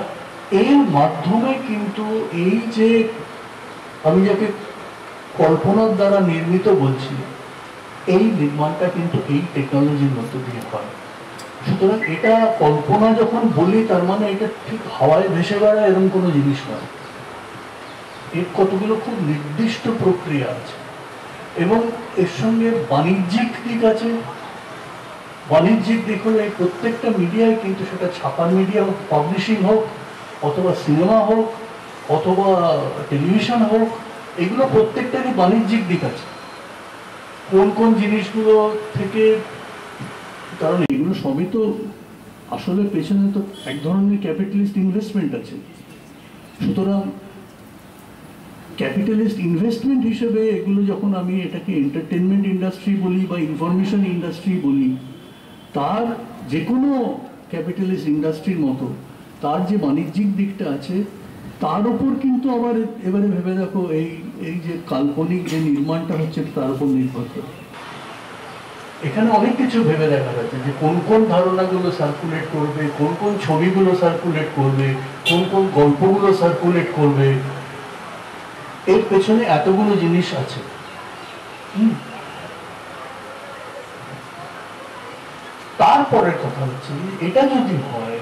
এর মাধ্যমে কিন্তু এই যে আমি যাকে কল্পনার দ্বারা নির্মিত বলছি, এই নির্মাণটা কিন্তু এই টেকনোলজির মধ্য দিয়ে হয়। সুতরাং এটা কল্পনা যখন বলি তার মানে এটা ঠিক হাওয়ায় ভেসে বেড়া এরকম কোনো জিনিস নয়, এর কতগুলো খুব নির্দিষ্ট প্রক্রিয়া আছে এবং এর সঙ্গে বাণিজ্যিক দিক আছে। বাণিজ্যিক দিক হলে এই প্রত্যেকটা মিডিয়ায় কিন্তু, সেটা ছাপার মিডিয়া হোক, পাবলিশিং হোক, অথবা সিনেমা হোক, অথবা টেলিভিশন হোক, এগুলো প্রত্যেকটারই বাণিজ্যিক দিক আছে। কোন কোন জিনিসগুলো থেকে কারণ এগুলো সবই তো আসলে পেছনে তো এক ধরনের ক্যাপিটালিস্ট ইনভেস্টমেন্ট আছে। সুতরাং ক্যাপিটালিস্ট ইনভেস্টমেন্ট হিসেবে এগুলো যখন আমি এটাকে এন্টারটেনমেন্ট ইন্ডাস্ট্রি বলি বা ইনফরমেশন ইন্ডাস্ট্রি বলি, তার যে কোনো ক্যাপিটালিস্ট ইন্ডাস্ট্রির মতো তার যে বাণিজ্যিক দিকটা আছে তার উপর কিন্তু আবার এবারে ভেবে দেখো এই এই যে কাল্পনিক যে নির্মাণটা হচ্ছে তার উপর নির্ভর করে। এখানে অনেক কিছু ভেবে দেখা যাচ্ছে যে কোন কোন ধারণাগুলো সার্কুলেট করবে, কোন কোন ছবিগুলো সার্কুলেট করবে, কোন কোন গল্পগুলো সার্কুলেট করবে, এর পেছনে এতগুলো জিনিস আছে। তারপরের কথা হচ্ছে এটা যদি হয়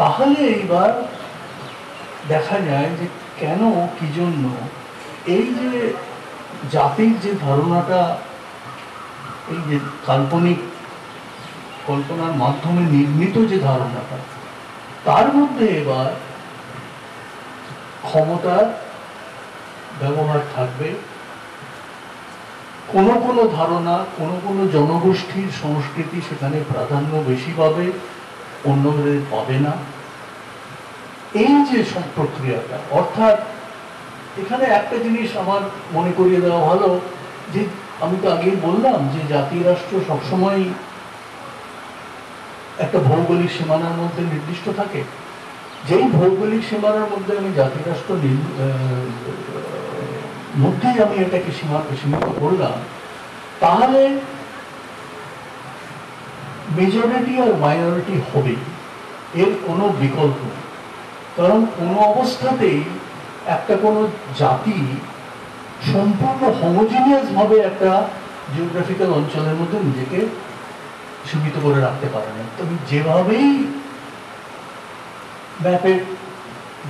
তাহলে এইবার দেখা যায় যে কেন কি জন্য এই যে জাতির যে ধারণাটা এই যে কাল্পনিক কল্পনার মাধ্যমে নির্মিত যে ধারণাটা তার মধ্যে এবার ক্ষমতার ব্যবহার থাকবে। কোনো কোনো ধারণা কোনো কোনো জনগোষ্ঠীর সংস্কৃতি সেখানে প্রাধান্য বেশি পাবে, অন্যদের পাবে না। এই যে সব প্রক্রিয়াটা, অর্থাৎ এখানে একটা জিনিস আমার মনে করিয়ে দেওয়া ভালো যে আমি তো আগেই বললাম যে জাতি রাষ্ট্র সবসময় একটা ভৌগোলিক সীমানার মধ্যে নির্দিষ্ট থাকে। যেই ভৌগোলিক সীমানার মধ্যে আমি জাতি রাষ্ট্র মধ্যেই আমি এটাকে সীমিত করলাম, তাহলে মেজরিটি আর মাইনরিটি হবে, এর কোনো বিকল্প নেই। কারণ কোনো অবস্থাতেই একটা কোনো জাতি সম্পূর্ণ হোমোজিনিয়াস ভাবে একটা জিওগ্রাফিক্যাল অঞ্চলের মধ্যে নিজেকে সীমিত করে রাখতে পারে না। তুমি যেভাবেই ব্যাপে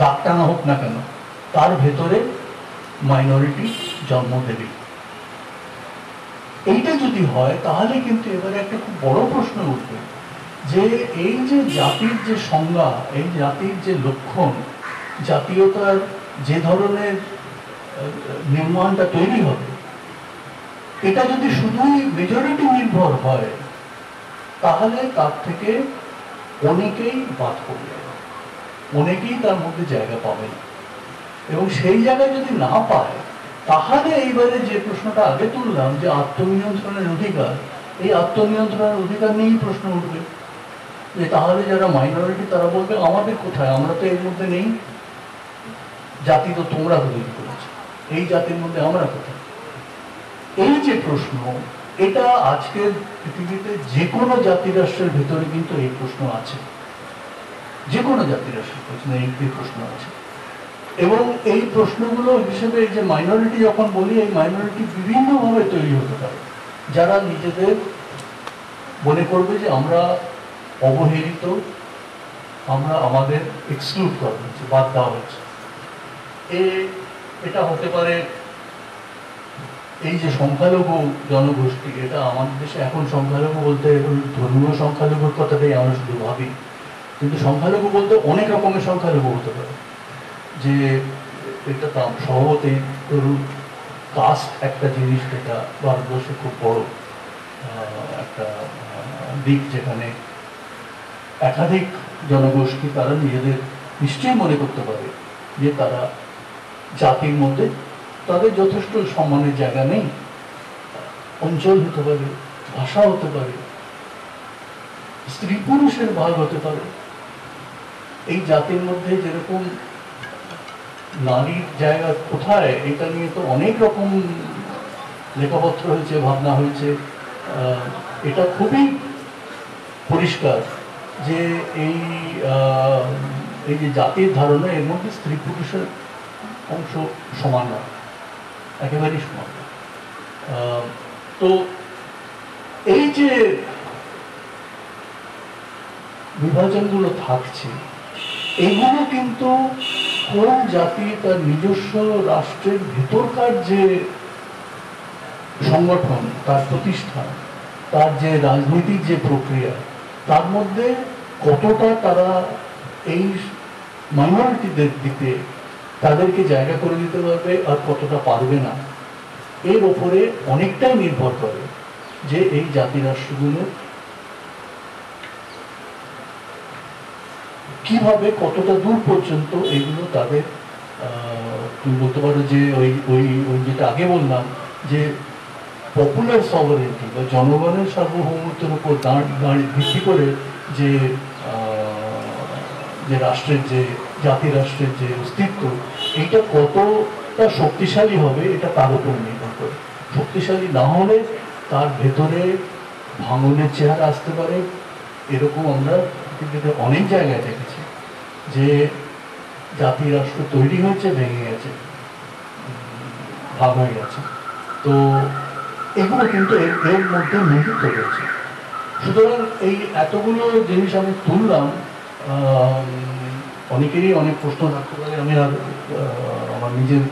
দাগ টানা হোক না কেন তার ভেতরে মাইনরিটি জন্ম দেবে। এইটা যদি হয় তাহলে কিন্তু এবারে একটা খুব বড় প্রশ্ন উঠবে যে এই যে জাতির যে সংজ্ঞা, এই জাতির যে লক্ষণ, জাতীয়তার যে ধরনের নির্মাণটা তৈরি হবে, এটা যদি শুধুই মেজরিটি নির্ভর হয় তাহলে তার থেকে অনেকেই বাদ পড়বে, অনেকেই তার মধ্যে জায়গা পাবে না। এবং সেই জায়গায় যদি না পায় তাহলে এইবারে যে প্রশ্নটা আগে তুললাম যে আত্মনিয়ন্ত্রণের অধিকার, এই আত্মনিয়ন্ত্রণের অধিকার নিয়েই প্রশ্ন উঠবে যে তাহলে যারা মাইনরিটি তারা বলবে আমাদের কোথায়, আমরা তো এর মধ্যে নেই, জাতি তো তোমরা তৈরি করেছো, এই জাতির মধ্যে আমরা কোথায়। এই যে প্রশ্ন, এটা আজকের পৃথিবীতে যে কোনো জাতিরাষ্ট্রের ভেতরে কিন্তু এই প্রশ্ন আছে, যে কোনো জাতিরাষ্ট্রের পেছনে এই প্রশ্ন আছে। এবং এই প্রশ্নগুলো হিসেবে যে মাইনরিটি যখন বলি, এই মাইনরিটি বিভিন্নভাবে তৈরি হতে পারে। যারা নিজেদের মনে করবে যে আমরা অবহেলিত, আমরা আমাদের এক্সক্লুড করা হচ্ছে, বাদ দেওয়া হচ্ছে, এটা হতে পারে। এই যে সংখ্যালঘু জনগোষ্ঠী, এটা আমাদের দেশে এখন সংখ্যালঘু বলতে ধর্মীয় সংখ্যালঘুর কথাটাই আমরা শুধু ভাবি, কিন্তু সংখ্যালঘু বলতে অনেক রকমের সংখ্যালঘু হতে পারে। যে এটা তো সহজেই ধরুন কাস্ট একটা জিনিস, যেটা ভারতবর্ষে খুব বড় একটা দিক, যেখানে একাধিক জনগোষ্ঠী তারা নিজেদের নিশ্চয়ই মনে করতে পারে যে তারা জাতির মধ্যে তাদের যথেষ্ট সম্মানের জায়গা নেই। অঞ্চল হতে পারে, ভাষা হতে পারে, স্ত্রী পুরুষের ভাগ হতে পারে। এই জাতির মধ্যে যেরকম নারীর জায়গা কোথায়, এটা নিয়ে তো অনেক রকম লেখাপত্র হয়েছে, ভাবনা হয়েছে। এটা খুবই পরিষ্কার যে এই যে জাতির ধারণা, এর মধ্যে স্ত্রী পুরুষের অংশ সমান নয়, একেবারেই সমান। তো এই যে বিভাজনগুলো থাকছে, এগুলো কিন্তু কোন জাতি তার নিজস্ব রাষ্ট্রের ভেতরকার যে সংগঠন, তার প্রতিষ্ঠান, তার যে রাজনৈতিক যে প্রক্রিয়া, তার মধ্যে কতটা তারা এই মাইনরিটিদের দিকে তাদেরকে জায়গা করে দিতে পারবে আর কতটা পারবে না, এর ওপরে অনেকটাই নির্ভর করে যে এই জাতিরাষ্ট্রগুলোর কিভাবে কতটা দূর পর্যন্ত এগুলো তাদের তুমি বলতে পারো যে ওই ওই যেটা আগে বললাম যে পপুলার সভারেন্টি বা জনগণের সার্বভৌমত্বের উপর ভিত্তি করে যে যে রাষ্ট্রের যে জাতি রাষ্ট্রের যে অস্তিত্ব এইটা কতটা শক্তিশালী হবে এটা তার উপর নির্ভর করে। শক্তিশালী না হলে তার ভেতরে ভাঙনের চেহারা আসতে পারে। এরকম আমরা অনেক জায়গায় দেখেছি যে জাতি রাষ্ট্র তৈরি হয়েছে, ভেঙে গেছে, ভাগ হয়ে গেছে। তো এগুলো কিন্তু এর মধ্যে নিহিত রয়েছে। সুতরাং এই এতগুলো জিনিস আমি তুললাম, অনেকেরই অনেক প্রশ্ন রাখতে পারে, আমি আর আমার নিজের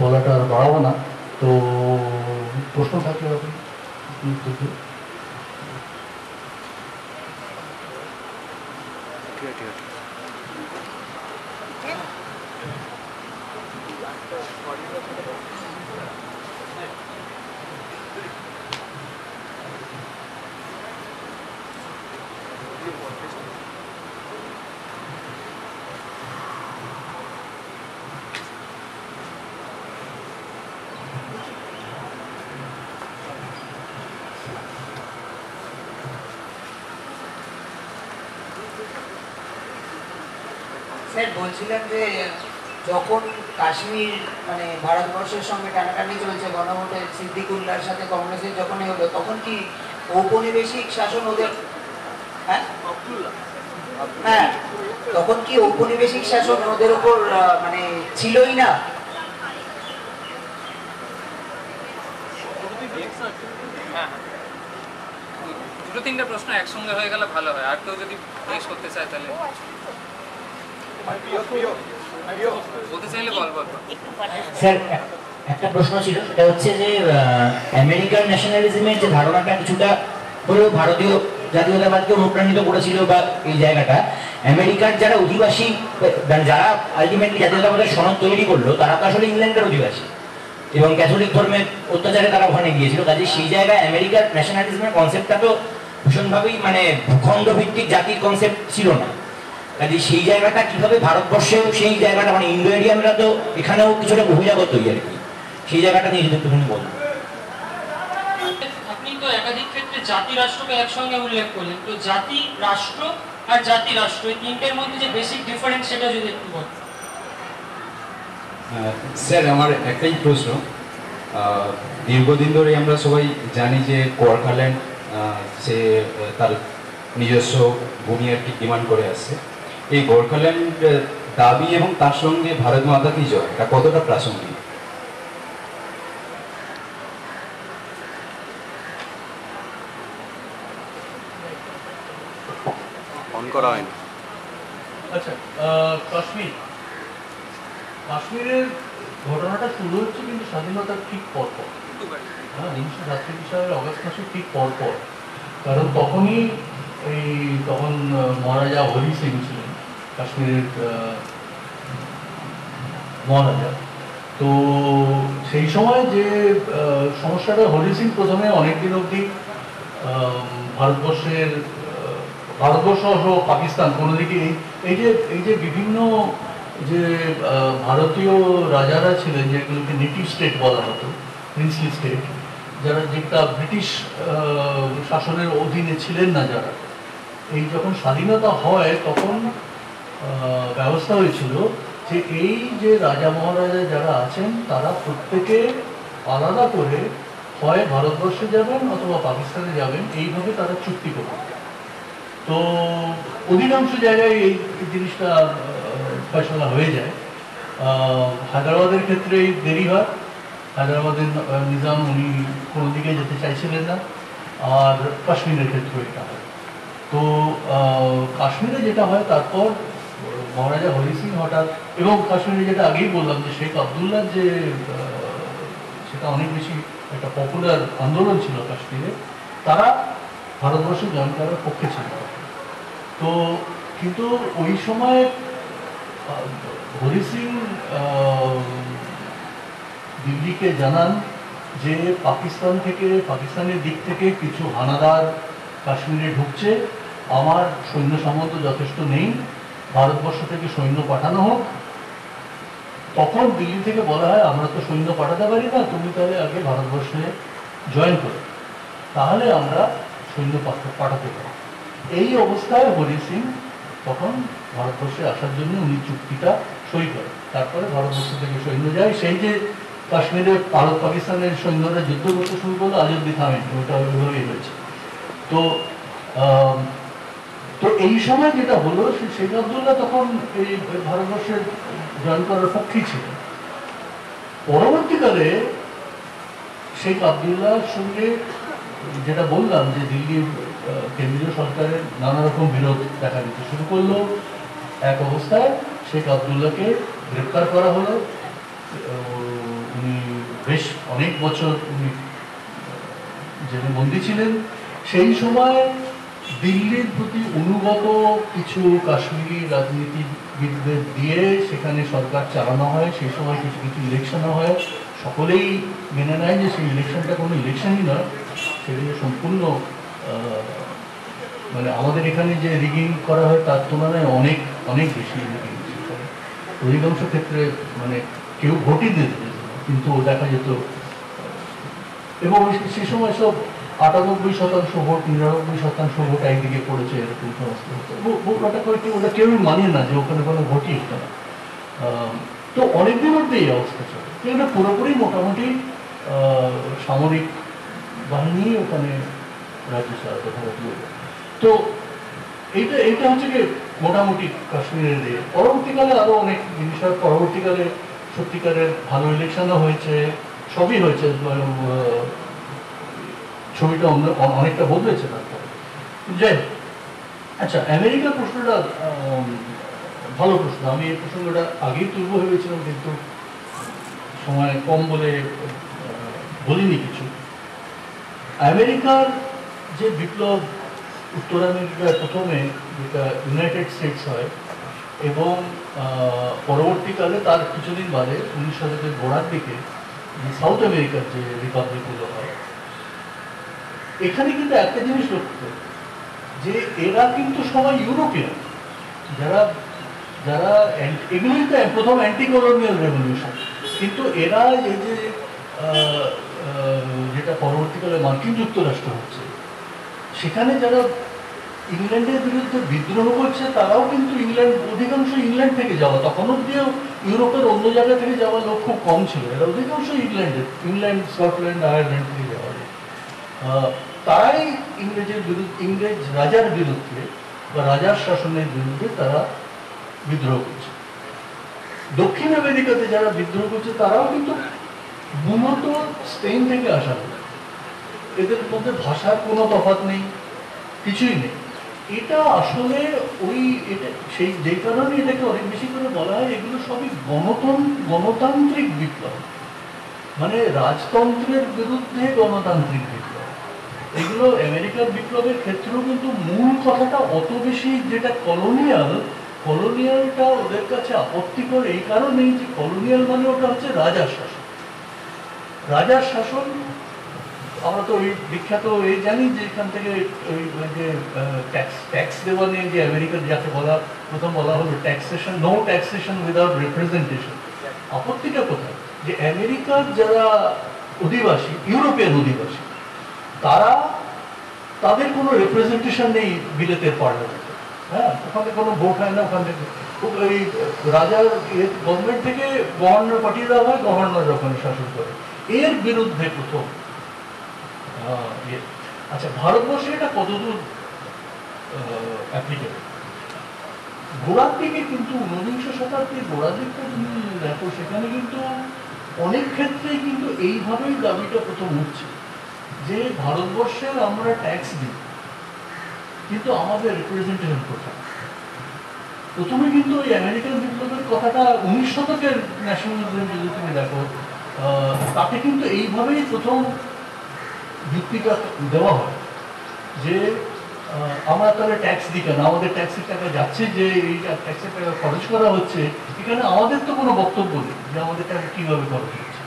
বলাটা আর বাড়াবো না। তো প্রশ্ন থাকলে আপনি বলছিলেন যে যখন কাশ্মীর মানে ভারতবর্ষের সঙ্গে টানাটানি চলছে, গণভোটের সিদ্দিকুল্লাহর সাথে কংগ্রেসের যখনই হলো তখন কি ঔপনিবেশিক শাসন ওদের হ্যাঁ তখন কি ঔপনিবেশিক শাসন ওদের উপর মানে ছিলই না? দুটো তিনটা প্রশ্ন একসঙ্গে হয়ে গেলে ভালো হয়, আর কেউ যদি জিজ্ঞেস করতে চায় তাহলে স্যার একটা প্রশ্ন ছিল, সেটা হচ্ছে যে আমেরিকান ন্যাশনালিজমের যে ধারণাটা কিছুটা হলেও ভারতীয় জাতীয়তাবাদকে অনুপ্রাণিত করেছিল বা এই জায়গাটা আমেরিকার যারা অধিবাসী যারা আলটিমেটলি জাতীয়তাবাদের সনদ তৈরি করলো তারা তো আসলে ইংল্যান্ডের অধিবাসী এবং ক্যাথলিক ধর্মের অত্যাচারে তারা ওখানে গিয়েছিল। কাজে সেই জায়গায় আমেরিকার ন্যাশনালিজমের কনসেপ্টটা তো ভীষণভাবেই মানে ভূখণ্ড ভিত্তিক জাতির কনসেপ্ট ছিল না। কাজে সেই জায়গাটা কিভাবে ভারতবর্ষেও সেই জায়গাটা মানে ইন্দো এরিয়ানরা তো এখানেও কিছুটা বহিরাগত আর কি, সেই জায়গাটা নিয়ে যদি একটুখানি বলুন। আপনি তো একাধিক ক্ষেত্রে জাতি রাষ্ট্রকে একসঙ্গে উল্লেখ করলেন, তো জাতি রাষ্ট্র আর জাতি রাষ্ট্র এই তিনটের মধ্যে যে বেসিক ডিফারেন্স সেটা যদি একটু বলেন। স্যার আমার একটাই প্রশ্ন, দীর্ঘদিন ধরে আমরা সবাই জানি যে কোয়ার্কাল্যান্ড সে তার নিজস্ব বুনিয়াদটি ডিমান্ড করে আসছে। এই গোর্খাল্যান্ড দাবি এবং তার সঙ্গে ভারত মাতা কি জয় এটা কতটা প্রাসঙ্গিক? আচ্ছা, কাশ্মীরের ঘটনাটা শুরু হচ্ছে কিন্তু স্বাধীনতার ঠিক পরপর, হ্যাঁ 1947 অগাস্ট মাসের ঠিক পরপর। কারণ তখনই এই তখন মহারাজা হরি সিং ছিলেন কাশ্মীরের মহারাজা। তো সেই সময় যে সমস্যাটা, হরি সিং প্রথমে অনেকদিন অবধি ভারতবর্ষ সহ পাকিস্তান কোনো দিকে এই যে বিভিন্ন যে ভারতীয় রাজারা ছিলেন যেগুলোকে নেটিভ স্টেট বলা হতো, প্রিন্সলি স্টেট, যারা যেটা ব্রিটিশ শাসনের অধীনে ছিলেন না, যারা এই যখন স্বাধীনতা হয় তখন ব্যবস্থা হয়েছিল যে এই যে রাজা মহারাজা যারা আছেন তারা প্রত্যেকে আলাদা করে হয় ভারতবর্ষে যাবেন অথবা পাকিস্তানে যাবেন, এইভাবে তারা চুক্তি করবে। তো অধিকাংশ জায়গায় এই জিনিসটা ফয়সলা হয়ে যায়। হায়দ্রাবাদের ক্ষেত্রে দেরি হয়, হায়দ্রাবাদের নিজাম উনি কোনো দিকে যেতে চাইছিলেন না, আর কাশ্মীরের ক্ষেত্রে এটা হয়। তো কাশ্মীরে যেটা হয় তারপর মহারাজা হরি সিং হঠাৎ, এবং কাশ্মীরে যেটা আগেই বললাম যে শেখ আবদুল্লাহ যে সেটা অনেক বেশি একটা পপুলার আন্দোলন ছিল কাশ্মীরে, তারা ভারতবর্ষে জয়েন করার পক্ষে ছিল। তো কিন্তু ওই সময় হরি সিং দিল্লিকে জানান যে পাকিস্তানের দিক থেকে কিছু হানাদার কাশ্মীরে ঢুকছে, আমার সৈন্য সামন্ত যথেষ্ট নেই, भारतवर्ष থেকে सैन्य पाठानो হোক তখন দিল্লি থেকে বলা হয় আমরা তো সৈন্য পাঠাতে পারি না তুমি তাহলে আগে ভারতবর্ষে জয়েন করো তাহলে আমরা সৈন্য পাঠাতে পারি এই অবস্থায় হরি সিং তখন ভারতবর্ষে আসার জন্য উনি চুক্তিটা সই করে তারপরে ভারতবর্ষ থেকে সৈন্য যায় সেই যে কাশ্মীরে ভারত পাকিস্তানের সৈন্যরা যুদ্ধ করতে শুরু করলো আজ অব্দি থামেনি ওটা ওইভাবেই হয়েছে তো তো এই সময় যেটা হলো শেখ আব্দুল্লাহ তখন এই ভারতবর্ষের জয়েন করার পক্ষেই ছিল পরবর্তীকালে শেখ আব্দুল্লাহর সঙ্গে যেটা বললাম যে দিল্লির কেন্দ্রীয় সরকারের নানা রকম বিরোধ দেখা দিতে শুরু করলো এক অবস্থায় শেখ আব্দুল্লাহকে গ্রেপ্তার করা হলো উনি বেশ অনেক বছর উনি জেলে বন্দী ছিলেন সেই সময় দিল্লির প্রতি অনুগত কিছু কাশ্মীরি রাজনীতিবিদদের দিয়ে সেখানে সরকার চালানো হয় সেই সময় কিছু কিছু ইলেকশনও হয় সকলেই মেনে নেয় যে সেই ইলেকশনটা কোনো ইলেকশনই নয় সেটি সম্পূর্ণ মানে আমাদের এখানে যে রিগিং করা হয় তার তুলনায় অনেক অনেক বেশি রিগিং অধিকাংশ ক্ষেত্রে মানে কেউ ভোটই দিতে যেত কিন্তু দেখা যেত এবং সে সময় সব ৯৮% ভোট ৯৯% ভোট একদিকে পড়েছে এরকম সমস্ত ওটা কয়েকটি ওটা কেউই মানে না যে ওখানে কোনো ভোটই হতো না তো অনেকদিন মধ্যে এই অবস্থা চলে কিন্তু পুরোপুরি মোটামুটি সামরিক বাহিনী ওখানে রাজ্য সরকার তো এইটা এটা হচ্ছে যে মোটামুটি কাশ্মীরের দিয়ে পরবর্তীকালে আরও অনেক জিনিস হয় পরবর্তীকালে সত্যিকারের ভালো ইলেকশনও হয়েছে সবই হয়েছে ছবিটা অনেকটা বদলেছে তারপরে যাই হোক আচ্ছা আমেরিকা প্রশ্নটা ভালো প্রশ্ন আমি এই প্রসঙ্গটা আগেই তুলব ভেবেছিলাম কিন্তু সময় কম বলে বলিনি কিছু আমেরিকার যে বিপ্লব উত্তর আমেরিকার প্রথমে যেটা ইউনাইটেড স্টেটস হয় এবং পরবর্তীকালে তার কিছুদিন বাদে ১৯০০-এর গোড়ার দিকে সাউথ আমেরিকার যে রিপাবলিকগুলো হয় এখানে কিন্তু একটা জিনিস লক্ষ্য যে এরা কিন্তু সবাই ইউরোপিয়ান যারা যারা এগুলোই তো প্রথম অ্যান্টিকলোনিয়াল রেভলিউশন কিন্তু এরা এই যে যেটা পরবর্তীকালে মার্কিন যুক্তরাষ্ট্র হচ্ছে সেখানে যারা ইংল্যান্ডের বিরুদ্ধে বিদ্রোহ করছে তারাও কিন্তু ইংল্যান্ড অধিকাংশ ইংল্যান্ড থেকে যাওয়া তখন অব্দিও ইউরোপের অন্য জায়গা থেকে যাওয়া লোক খুব কম ছিল এরা অধিকাংশ ইংল্যান্ডের ইংল্যান্ড স্কটল্যান্ড আয়ারল্যান্ড থেকে যাওয়া তারাই ইংরেজের বিরুদ্ধে ইংরেজ রাজার বিরুদ্ধে বা রাজার শাসনের বিরুদ্ধে তারা বিদ্রোহ করছে দক্ষিণ আমেরিকাতে যারা বিদ্রোহ করছে তারাও কিন্তু মূলত স্পেন থেকে আসা এদের মধ্যে ভাষার কোনো তফাৎ নেই কিছুই নেই এটা আসলে ওই এটা সেই যে কারণে এটাকে অনেক বেশি করে বলা হয় এগুলো সবই গণতান্ত্রিক বিপ্লব মানে রাজতন্ত্রের বিরুদ্ধে গণতান্ত্রিক বিপ্লব এগুলো আমেরিকার বিপ্লবের ক্ষেত্রেও কিন্তু মূল কথাটা অত বেশি যেটা কলোনিয়ালটা ওদের কাছে আপত্তিকর এই কারণেই যে কলোনিয়াল মানে ওটা হচ্ছে রাজার শাসন আমরা তো ওই বিখ্যাত এই জানি যে এখান থেকে ওই যে ট্যাক্স দেওয়া নিয়ে যে আমেরিকার যাকে প্রথম বলা হলো taxation no taxation without representation আপত্তিটা কোথায় যে আমেরিকার যারা অধিবাসী ইউরোপের অধিবাসী তারা তাদের কোনো রিপ্রেজেন্টেশন নেই বিলেতে পার্লামেন্টে হ্যাঁ ওখানে কোনো ভোট হয় না ওখান থেকে ওই রাজার গভর্নমেন্ট থেকে গভর্নর পাঠিয়ে দেওয়া হয় গভর্নর ওখানে শাসন করে এর বিরুদ্ধে প্রথম আচ্ছা ভারতবর্ষে এটা কতদূর অ্যাপ্লিকেবল গোড়ার দিকে কিন্তু ১৯শ শতাব্দীর গোড়ার দিকটা তুমি দেখো সেখানে কিন্তু অনেক ক্ষেত্রেই কিন্তু এইভাবেই দাবিটা প্রথম উঠছে যে ভারতবর্ষের আমরা ট্যাক্স দিই কিন্তু আমাদের রিপ্রেজেন্টেশন কোথায় প্রথমে কিন্তু ওই আমেরিকান বিপ্লবের কথাটা ১৯ শতকের ন্যাশনালিজম যদি তুমি দেখো তাতে কিন্তু এইভাবেই প্রথম যুক্তিটা দেওয়া হয় যে আমরা তাহলে ট্যাক্স দিই কেন আমাদের ট্যাক্সের টাকা যাচ্ছে যে এই ট্যাক্সের টাকা খরচ করা হচ্ছে এখানে আমাদের তো কোনো বক্তব্য নেই যে আমাদের টাকা কীভাবে খরচ হচ্ছে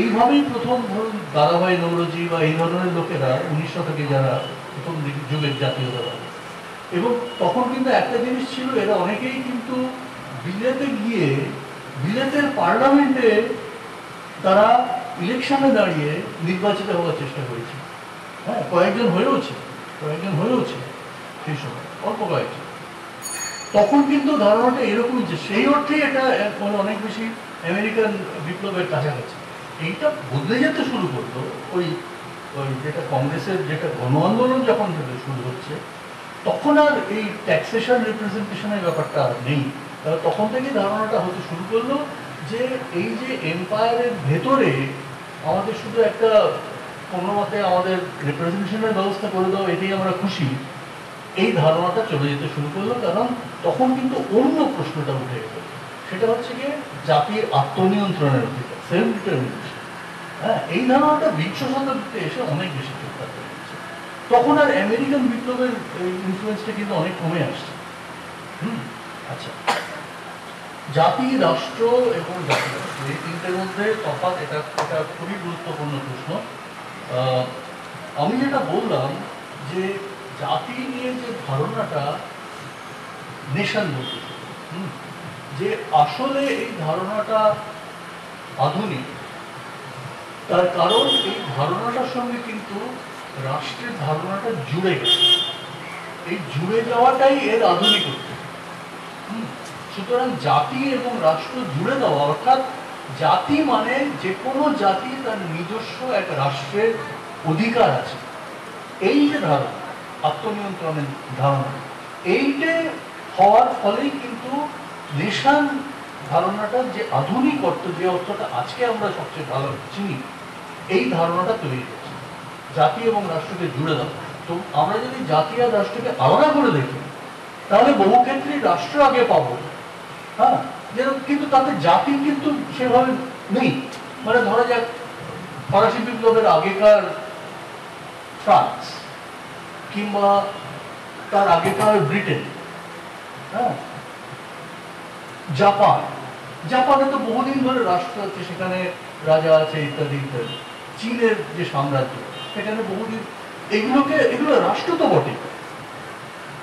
এইভাবেই প্রথম ধরুন দাদাভাই নৌরজি বা এই ধরনের লোকেরা ১৯ শতকে যারা প্রথম যুগের জাতীয়তাবাদী এবং তখন কিন্তু একটা জিনিস ছিল, এরা অনেকেই কিন্তু বিলেতে গিয়ে বিলেতের পার্লামেন্টে তারা ইলেকশনে দাঁড়িয়ে নির্বাচিত হওয়ার চেষ্টা করেছে। হ্যাঁ, কয়েকজন হয়েওছে সেই সময়, অল্প কয়েকজন। তখন কিন্তু ধারণাটা এরকমই যে সেই অর্থেই এটা অনেক বেশি আমেরিকান বিপ্লবের কাছাকাছি। এইটা বদলে যেতে শুরু করলো ওই ওই যেটা কংগ্রেসের যেটা গণ আন্দোলন যখন শুরু হচ্ছে, তখন আর এই ট্যাক্সেশন রিপ্রেজেন্টেশনের ব্যাপারটা নেই। তখন থেকে ধারণাটা হতে শুরু করলো যে এই যে এম্পায়ারের ভেতরে আমাদের শুধু একটা কোনো মতে আমাদের রিপ্রেজেন্টেশনের ব্যবস্থা করে দাও, এটাই আমরা খুশি, এই ধারণাটা চলে যেতে শুরু করলো। কারণ তখন কিন্তু অন্য প্রশ্নটা উঠে গেল, সেটা হচ্ছে গিয়ে জাতির আত্মনিয়ন্ত্রণের অধিকার, সেলফ ডিটারমিনেশন। হ্যাঁ, এই ধারণাটা 20 শতাব্দীতে এসে অনেক বেশি চোখপাত হয়েছে। তখন আর আমেরিকান বিপ্লবের ইনফ্লুয়েন্সটা কিন্তু অনেক কমে আসছে। আচ্ছা, জাতি, রাষ্ট্র এবং জাতি রাষ্ট্র, এই তিনটের মধ্যে তফাৎ, এটা এটা খুবই গুরুত্বপূর্ণ প্রশ্ন। আমি যেটা বললাম যে জাতি নিয়ে যে ধারণাটা নেশান বলতে, যে আসলে এই ধারণাটা আধুনিক, তার কারণ এই ধারণাটার সঙ্গে কিন্তু রাষ্ট্রের ধারণাটা জুড়ে গেছে। এই জুড়ে যাওয়াটাই এর আধুনিকত্ব। সুতরাং জাতি এবং রাষ্ট্র জুড়ে দেওয়া, অর্থাৎ জাতি মানে যে কোনো জাতি তার নিজস্ব এক রাষ্ট্রের অধিকার আছে, এই যে ধারণা, আত্মনিয়ন্ত্রণের ধারণা, এইটা হওয়ার ফলেই কিন্তু নেশান ধারণাটা যে আধুনিক অর্থ, যে অর্থটা আজকে আমরা সবচেয়ে ভালো চিনি, এই ধারণাটা তৈরি হচ্ছে, জাতি এবং রাষ্ট্রকে জুড়ে দেওয়া। তো আমরা যদি জাতি আর রাষ্ট্রকে আলাদা করে দেখি, তাহলে বহু ক্ষেত্রে রাষ্ট্র আগে পাবো। হ্যাঁ, কিন্তু তাতে জাতি কিন্তু সেভাবে নেই। মানে ধরা যাক ফরাসি বিপ্লবের আগেকার ফ্রান্স কিংবা তার আগেকার ব্রিটেন, হ্যাঁ, জাপান, জাপানে তো বহুদিন ধরে রাষ্ট্র আছে, সেখানে রাজা আছে ইত্যাদি ইত্যাদি। চীনের যে সাম্রাজ্য, সেখানে বহুদিন এগুলো রাষ্ট্র তো বটে,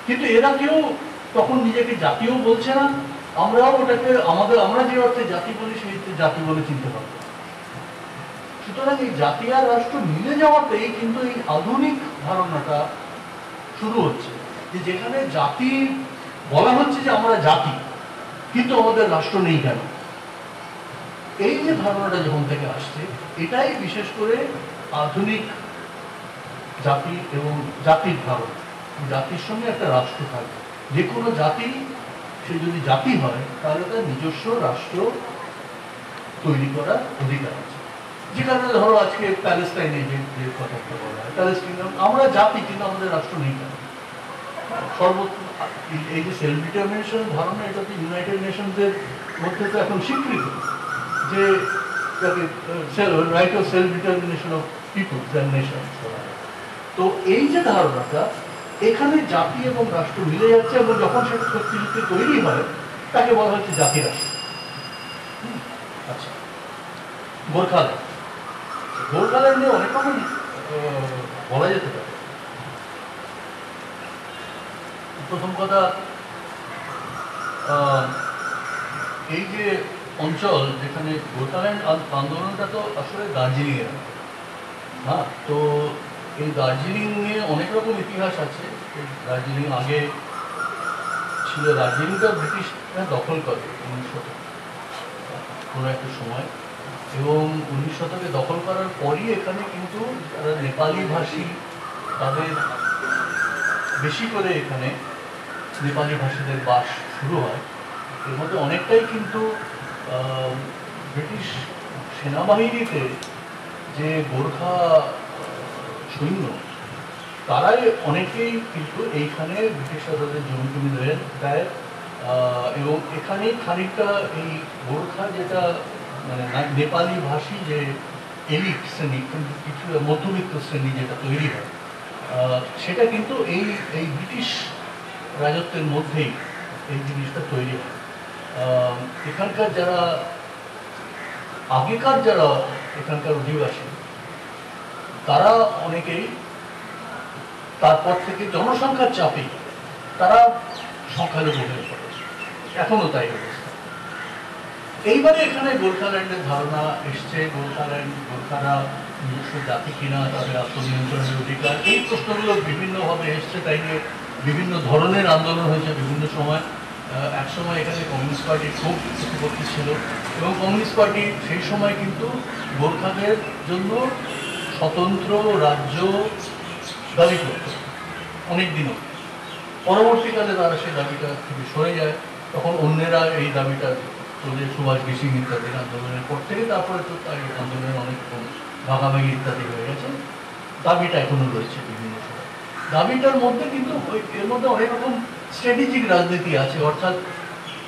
কিন্তু এরা কেউ তখন নিজেকে জাতীয় বলছে না। আমরাও ওটাকে আমরা যে অর্থে জাতি বলি, সেই অর্থে জাতি বলে চিনতে পারব। সুতরাং এই জাতি আর রাষ্ট্র মিলে যাওয়াতেই কিন্তু এই আধুনিক ধারণাটা শুরু হচ্ছে, যে যেখানে জাতি বলা হচ্ছে যে আমরা জাতি, কিন্তু আমাদের রাষ্ট্র নেই কেন? এই যে ধারণাটা যখন থেকে আসছে, এটাই বিশেষ করে আধুনিক জাতি এবং জাতির ধারণা। জাতির সঙ্গে একটা রাষ্ট্র থাকবে, যে কোনো জাতি সে যদি জাতি হয় তাহলে তার নিজস্ব রাষ্ট্র তৈরি করার অধিকার আছে। যে কারণে ধরো আজকে প্যালেস্টাইনে যে কথাটা বলা হয়, প্যালেস্টাইন আমরা জাতি, কিন্তু আমাদের রাষ্ট্র নেই কেন? সর্বত্র এই যে সেলফ ডিটারমিনেশন ধারণা, এটা তো ইউনাইটেড নেশনসের মধ্যে তো এখন স্বীকৃত, যে right of self determination of peoples and nations. তো এই যে ধারণাটা, এখানে জাতি এবং রাষ্ট্র মিলে যাচ্ছে, এবং যখন সেটা সত্যি সত্যি তৈরি হয় তাকে বলা হচ্ছে জাতি রাষ্ট্র। আচ্ছা, গোর্খাল্যান্ড, গোর্খাল্যান্ড নিয়ে অনেক রকম বলা যেতে পারে। প্রথম কথা, এই যে অঞ্চল যেখানে গোর্খাল্যান্ড আন্দোলনটা তো আসলে দার্জিলিংয়ের। হ্যাঁ, তো এই দার্জিলিং নিয়ে অনেক রকম ইতিহাস আছে। দার্জিলিং আগে ছিল, দার্জিলিংটা ব্রিটিশরা দখল করে 19 শতকে কোনো একটা সময়, এবং 19 শতকে দখল করার পরই এখানে কিন্তু যারা নেপালি ভাষী, তাদের বেশি করে এখানে নেপালি ভাষীদের বাস শুরু হয়। এর মধ্যে অনেকটাই কিন্তু ব্রিটিশ সেনাবাহিনীতে যে গোর্খা সৈন্য, তারাই অনেকেই কিন্তু এইখানে ব্রিটিশরা তাদের জমি জমি দেয়, এবং এখানেই খানিকটা এই গোর্খা, যেটা মানে নেপালি ভাষী যে এলিট শ্রেণী, কিছু মধ্যবিত্ত শ্রেণী যেটা তৈরি হয়, সেটা কিন্তু এই ব্রিটিশ রাজত্বের মধ্যেই এই জিনিসটা তৈরি হয়। এখানকার যারা আগেকার যারা এখানকার অধিবাসী, তারা অনেকেই তারপর থেকে জনসংখ্যার চাপে তারা সংখ্যালঘু হয়ে পড়ে, এখনো তাই অবস্থা। এইবারে এখানে গোর্খাল্যান্ডের ধারণা এসছে, গোর্খারা নিজস্ব জাতি কিনা, তাদের আত্মনিয়ন্ত্রণের অধিকার, এই প্রশ্নগুলো বিভিন্নভাবে এসছে। তাই নিয়ে বিভিন্ন ধরনের আন্দোলন হয়েছে বিভিন্ন সময়। একসময় এখানে কমিউনিস্ট পার্টি খুব প্রতিপক্ষী ছিল এবং কমিউনিস্ট পার্টি সেই সময় কিন্তু গোর্খাদের জন্য স্বতন্ত্র রাজ্য দাবি করত অনেক দিন। পরবর্তীকালে তারা সেই দাবিটা থেকে সরে যায়, তখন অন্যেরা এই দাবিটা চলে, সুভাষ বিসিং ইত্যাদির আন্দোলনের পর থেকে। তারপরে তো তাই আন্দোলনের অনেক ভাগাভাগি ইত্যাদি হয়ে গেছে, দাবিটা এখনও রয়েছে বিভিন্ন সময়। দাবিটার মধ্যে কিন্তু এর মধ্যে অনেক রকম স্ট্র্যাটেজিক রাজনীতি আছে, অর্থাৎ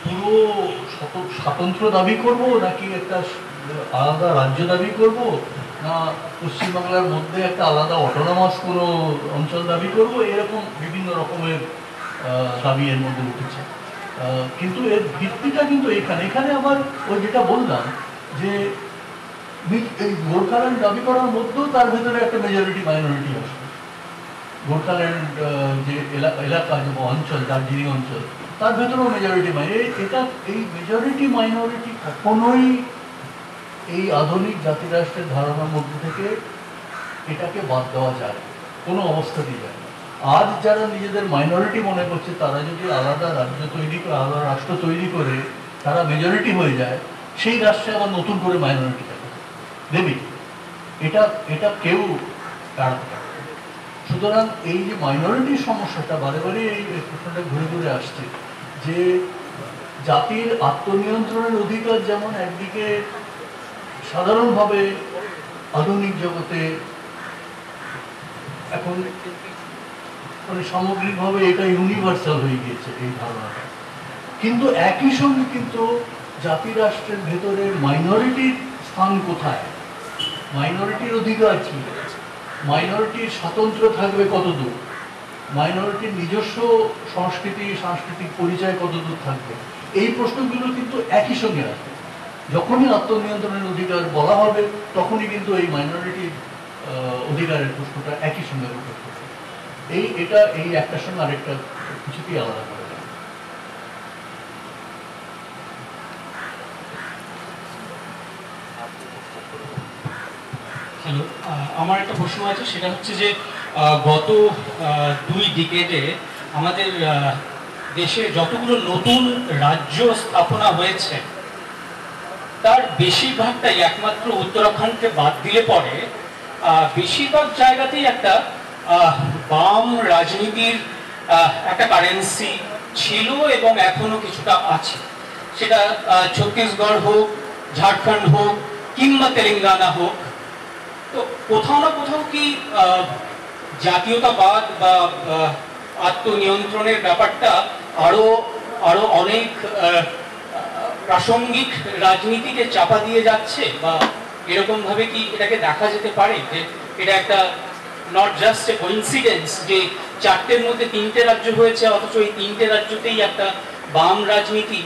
পুরো স্বাতন্ত্র দাবি করব, নাকি একটা আলাদা রাজ্য দাবি করব, না পশ্চিমবাংলার মধ্যে একটা আলাদা অটোনমাস কোনো অঞ্চল দাবি করব, এরকম বিভিন্ন রকমের দাবি এর মধ্যে উঠেছে। কিন্তু এর ভিত্তিটা কিন্তু এখানে আবার ওই যেটা বললাম যে এই গোর্খাল্যান্ড দাবি করার মধ্যেও তার ভেতরে একটা মেজরিটি মাইনরিটি আসবে। গোর্খাল্যান্ড যে এলাকা, যে অঞ্চল, দার্জিলিং অঞ্চল, তার ভেতরেও মেজরিটি মাইনরিটি। এটা এই মেজরিটি মাইনরিটি কখনোই এই আধুনিক জাতিরাষ্ট্রের ধারণার মধ্যে থেকে এটাকে বাদ দেওয়া যায় কোনো অবস্থাতেই যায় না। আজ যারা নিজেদের মাইনরিটি মনে করছে, তারা যদি আলাদা রাজ্য তৈরি করে, আলাদা রাষ্ট্র তৈরি করে তারা মেজরিটি হয়ে যায়, সেই রাষ্ট্রে আবার নতুন করে মাইনরিটি থাকে দেবে। এটা এটা কেউ কারণ। সুতরাং এই যে মাইনরিটির সমস্যাটা বারে বারে এই প্রশ্নটা ঘুরে ঘুরে আসছে, যে জাতির আত্মনিয়ন্ত্রণের অধিকার যেমন একদিকে সাধারণভাবে আধুনিক জগতে এখন মানে সামগ্রিকভাবে এটা ইউনিভার্সাল হয়ে গিয়েছে এই ধারণাটা, কিন্তু একই সঙ্গে কিন্তু জাতিরাষ্ট্রের ভেতরে মাইনরিটির স্থান কোথায়, মাইনরিটির অধিকার কী, মাইনরিটির স্বাতন্ত্র্য থাকবে কতদূর, মাইনরিটির নিজস্ব সংস্কৃতি, সাংস্কৃতিক পরিচয় কতদূর থাকবে, এই প্রশ্নগুলো কিন্তু একই সঙ্গে আসবে। যখনই আত্মনিয়ন্ত্রণের অধিকার বলা হবে, তখনই কিন্তু এই মাইনরিটির অধিকারের প্রশ্নটা একই সঙ্গে উঠে আসবে। এটা এই একটার সঙ্গে আরেকটা কিছুতেই আলাদা করা যায়। হ্যালো, আমার একটা প্রশ্ন আছে, সেটা হচ্ছে যে গত 2 ডিকেডে আমাদের দেশে যতগুলো নতুন রাজ্য স্থাপনা হয়েছে, তার বেশিরভাগটাই একমাত্র উত্তরাখণ্ডকে বাদ দিলে পরে বেশিরভাগ জায়গাতেই একটা বাম রাজনীতির একটা কারেন্সি ছিল এবং এখনো কিছুটা আছে। সেটা ছত্তিশগড় হোক, ঝাড়খণ্ড হোক, কিংবা তেলেঙ্গানা হোক। তো কোথাও না কোথাও কি জাতীয়তাবাদ বা আত্মনিয়ন্ত্রণের ব্যাপারটা আরো আরো অনেক প্রাসঙ্গিক রাজনীতিকে চাপা দিয়ে যাচ্ছে, বা এরকম ভাবে কি এটাকে দেখা যেতে পারে যে এটা একটা নট জাস্ট এ কোইন্সিডেন্স যে 4টের মধ্যে 3টে রাজ্য হয়েছে, অথচ এই 3টে রাজ্যতেই একটা বাম রাজনীতি,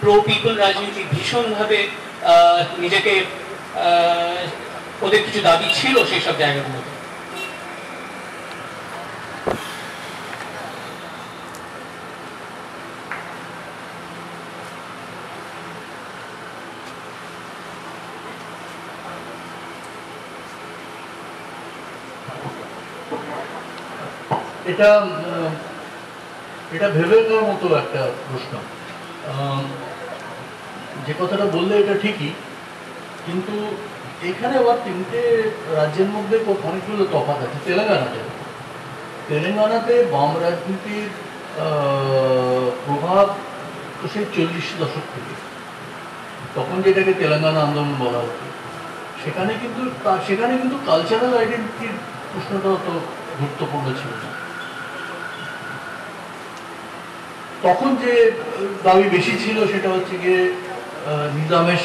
প্রো পিপল রাজনীতি ভীষণভাবে নিজেকে ওদের কিছু দাবি ছিল সেই সব জায়গাগুলোতে? এটা ভেবে নেওয়ার মতো একটা প্রশ্ন। যে কথাটা বললে এটা ঠিকই, কিন্তু এখানে আবার 3টে রাজ্যের মধ্যে অনেকগুলো তফাৎ আছে। তেলেঙ্গানাতে বাম রাজনীতির প্রভাব তো সেই 40 দশক থেকে, তখন যেটাকে তেলেঙ্গানা আন্দোলন বলা হতো, সেখানে কিন্তু কালচারাল আইডেন্টিটির প্রশ্নটা অত গুরুত্বপূর্ণ ছিল না। তখন যে দাবি বেশি ছিল সেটা হচ্ছে গিয়ে নিজামের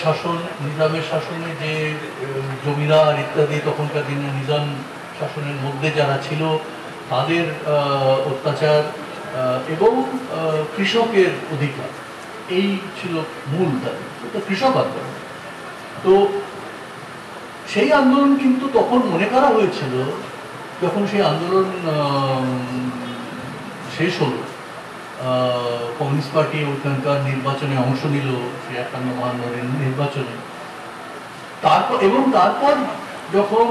শাসনে যে জমিদার ইত্যাদি, তখনকার দিনে নিজাম শাসনের মধ্যে যারা ছিল তাদের অত্যাচার এবং কৃষকের অধিকার, এই ছিল মূল দাবি। তো কৃষক আন্দোলন, তো সেই আন্দোলন কিন্তু তখন মনে করা হয়েছিল, যখন সেই আন্দোলন শেষ হলো কমিউনিস্ট পার্টি ওখানকার নির্বাচনে অংশ নিল ৫৬-৫৮ নির্বাচনে। তারপর এবং তারপর যখন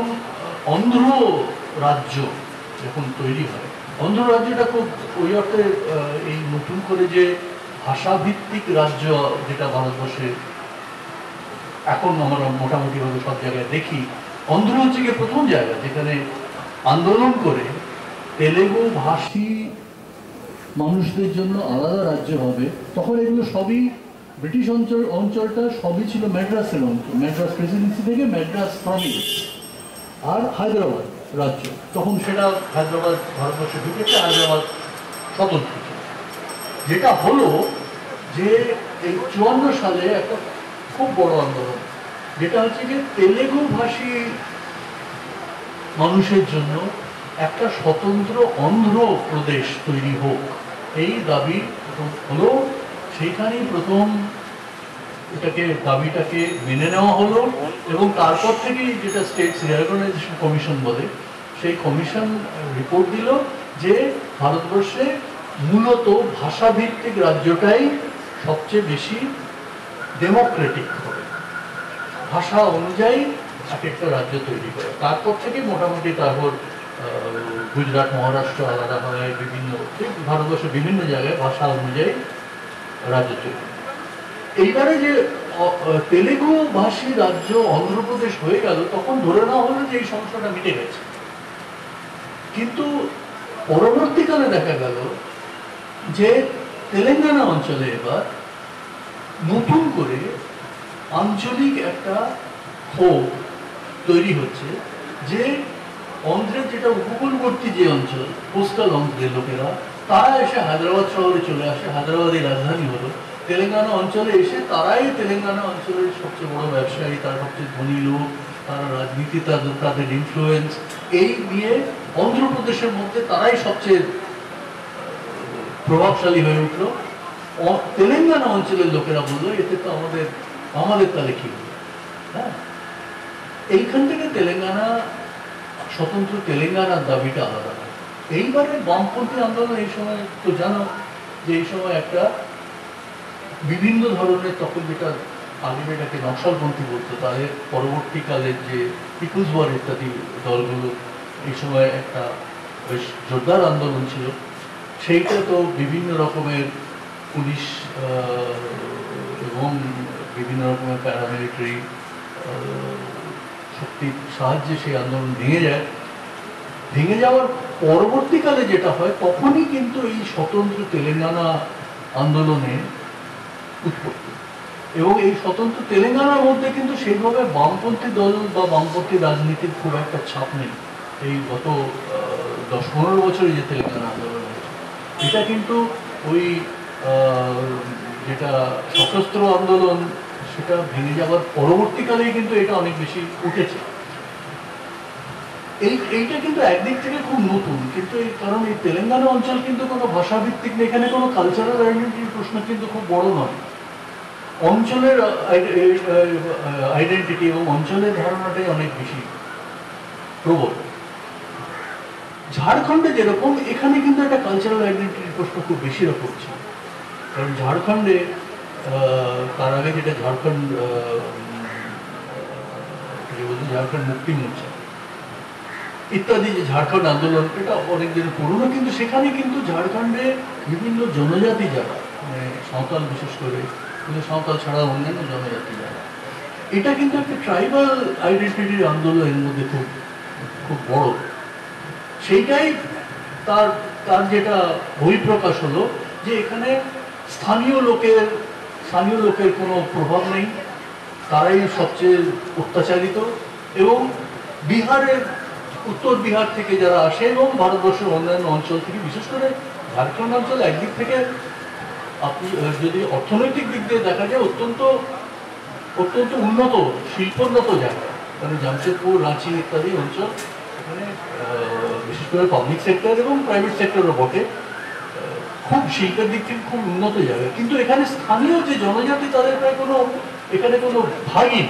অন্ধ্র রাজ্য যখন তৈরি হয়, অন্ধ্র রাজ্যটা খুব ওই অর্থে এই নতুন করে যে ভাষাভিত্তিক রাজ্য যেটা ভারতবর্ষে এখন আমরা মোটামুটিভাবে সব জায়গায় দেখি, অন্ধ্র হচ্ছে গিয়ে প্রথম জায়গা যেখানে আন্দোলন করে তেলেগু ভাষী মানুষদের জন্য আলাদা রাজ্য হবে। তখন এগুলো সবই ব্রিটিশ অঞ্চলটা সবই ছিল ম্যাড্রাসের অঞ্চল, ম্যাড্রাস প্রেসিডেন্সি থেকে ম্যাড্রাস প্রভিন্স আর হায়দ্রাবাদ রাজ্য। তখন সেটা হায়দ্রাবাদ ভারতবর্ষে ঢুকেছে, হায়দ্রাবাদ স্বতন্ত্র। যেটা হলো যে এই 54 সালে একটা খুব বড় আন্দোলন যেটা হচ্ছে যে তেলেগু ভাষী মানুষের জন্য একটা স্বতন্ত্র অন্ধ্রপ্রদেশ তৈরি হোক, এই দাবি হলো। সেইখানেই প্রথম এটাকে দাবিটাকে মেনে নেওয়া হলো এবং তারপর থেকেই যেটা স্টেটস রিঅর্গানাইজেশন কমিশন বলে, সেই কমিশন রিপোর্ট দিল যে ভারতবর্ষে মূলত ভাষাভিত্তিক রাজ্যটাই সবচেয়ে বেশি ডেমোক্রেটিক হবে, ভাষা অনুযায়ী এক একটা রাজ্য তৈরি করে। তারপর থেকে মোটামুটি তারপর গুজরাট, মহারাষ্ট্র আলাদা হয়, বিভিন্ন ভারতবর্ষের বিভিন্ন জায়গায় ভাষা অনুযায়ী রাজ্য তৈরি। এইবারে যে তেলেগু ভাষী রাজ্য অন্ধ্রপ্রদেশ হয়ে গেল, তখন ধরে নেওয়া হলো যে এই সমস্যাটা মিটে গেছে। কিন্তু পরবর্তীকালে দেখা গেল যে তেলেঙ্গানা অঞ্চলে এবার নতুন করে আঞ্চলিক একটা ক্ষোভ তৈরি হচ্ছে যে অন্ধ্রের যেটা উপকূলবর্তী যে অঞ্চল, কোস্টাল অন্ধ্রের লোকেরা তারা এসে হায়দ্রাবাদ শহরে চলে আসে, হায়দ্রাবাদের রাজধানী হলো। তেলেঙ্গানা অঞ্চলে এসে তারাই তেলেঙ্গানা অঞ্চলের সবচেয়ে বড় ব্যবসায়ী, তারা সবচেয়ে ধনী লোক, তারা রাজনীতি, তাদের ইনফ্লুয়েন্স, এই নিয়ে অন্ধ্রপ্রদেশের মধ্যে তারাই সবচেয়ে প্রভাবশালী হয়ে উঠলো। তেলেঙ্গানা অঞ্চলের লোকেরা বললো এতে তো আমাদের তালে কি হলো। হ্যাঁ, এইখান থেকে তেলেঙ্গানা স্বতন্ত্র তেলেঙ্গানার দাবিটা আলাদা। এইবারে বামপন্থী আন্দোলন এই সময় তো জানো যে এই সময় একটা বিভিন্ন ধরনের, তখন যেটা আগে এটাকে নকশালপন্থী বলতো, তাদের পরবর্তীকালে যে পিপুলস ওয়ার ইত্যাদি দলগুলো এই সময় একটা বেশ জোরদার আন্দোলন ছিল। সেইটা তো বিভিন্ন রকমের পুলিশ এবং বিভিন্ন রকমের প্যারামিলিটারি শক্তির সাহায্যে সেই আন্দোলন ভেঙে যায়। ভেঙে যাওয়ার পরবর্তীকালে যেটা হয়, তখনই কিন্তু এই স্বতন্ত্র তেলেঙ্গানা আন্দোলনে উৎপত্তি। এবং এই স্বতন্ত্র তেলেঙ্গানার মধ্যে কিন্তু সেইভাবে বামপন্থী দল বা বামপন্থী রাজনীতির খুব একটা ছাপ নেই। এই গত 10-15 বছরে যে তেলেঙ্গানা আন্দোলন হয়েছে, এটা কিন্তু ওই যেটা সশস্ত্র আন্দোলন সেটা ভেঙে যাওয়ার পরবর্তীকালেই কিন্তু এটা অনেক বেশি উঠেছে। এইটা কিন্তু একদিক থেকে খুব নতুন, কিন্তু এই কারণ এই তেলেঙ্গানা অঞ্চল কিন্তু কোনো ভাষাভিত্তিক নেই, এখানে কোনো কালচারাল আইডেন্টিটির প্রশ্ন কিন্তু খুব বড় নয়। অঞ্চলের আইডেন্টিটি এবং অঞ্চলের ধারণাটাই অনেক বেশি প্রবল। ঝাড়খণ্ডে যেরকম, এখানে কিন্তু একটা কালচারাল আইডেন্টিটির প্রশ্ন খুব বেশি রকম ছিল। কারণ ঝাড়খণ্ডে তার আগে যেটা ঝাড়খণ্ড মুক্তি মোর্চা ইত্যাদি যে ঝাড়খণ্ড আন্দোলন, এটা অনেক দিনের পুরনো, কিন্তু সেখানে কিন্তু ঝাড়খণ্ডে বিভিন্ন জনজাতি যারা, মানে সাঁওতাল বিশেষ করে, কিন্তু সাঁওতাল ছাড়া অন্যান্য জনজাতি যারা, এটা কিন্তু একটা ট্রাইবাল আইডেন্টিটির আন্দোলনের মধ্যে খুব খুব বড়। সেইটাই তার তার যেটা বহিঃপ্রকাশ হলো যে এখানে স্থানীয় লোকের কোনো প্রভাব নেই, তারাই সবচেয়ে অত্যাচারিত। এবং বিহারের উত্তর বিহার থেকে যারা আসে এবং ভারতবর্ষের অন্যান্য অঞ্চল থেকে, বিশেষ করে ঝাড়খণ্ড অঞ্চল একদিক থেকে আপনি যদি অর্থনৈতিক দিক দিয়ে দেখা যায় অত্যন্ত অত্যন্ত উন্নত শিল্পোন্নত জায়গা, কারণ জামশেদপুর, রাঁচি ইত্যাদি অঞ্চল, মানে বিশেষ করে পাবলিক সেক্টর এবং প্রাইভেট সেক্টরও বটে, খুব শিল্পের দিক থেকে খুব উন্নত জায়গা। কিন্তু এখানে স্থানীয় যে জনজাতি তাদের প্রায় কোনো এখানে কোনো ভাগই,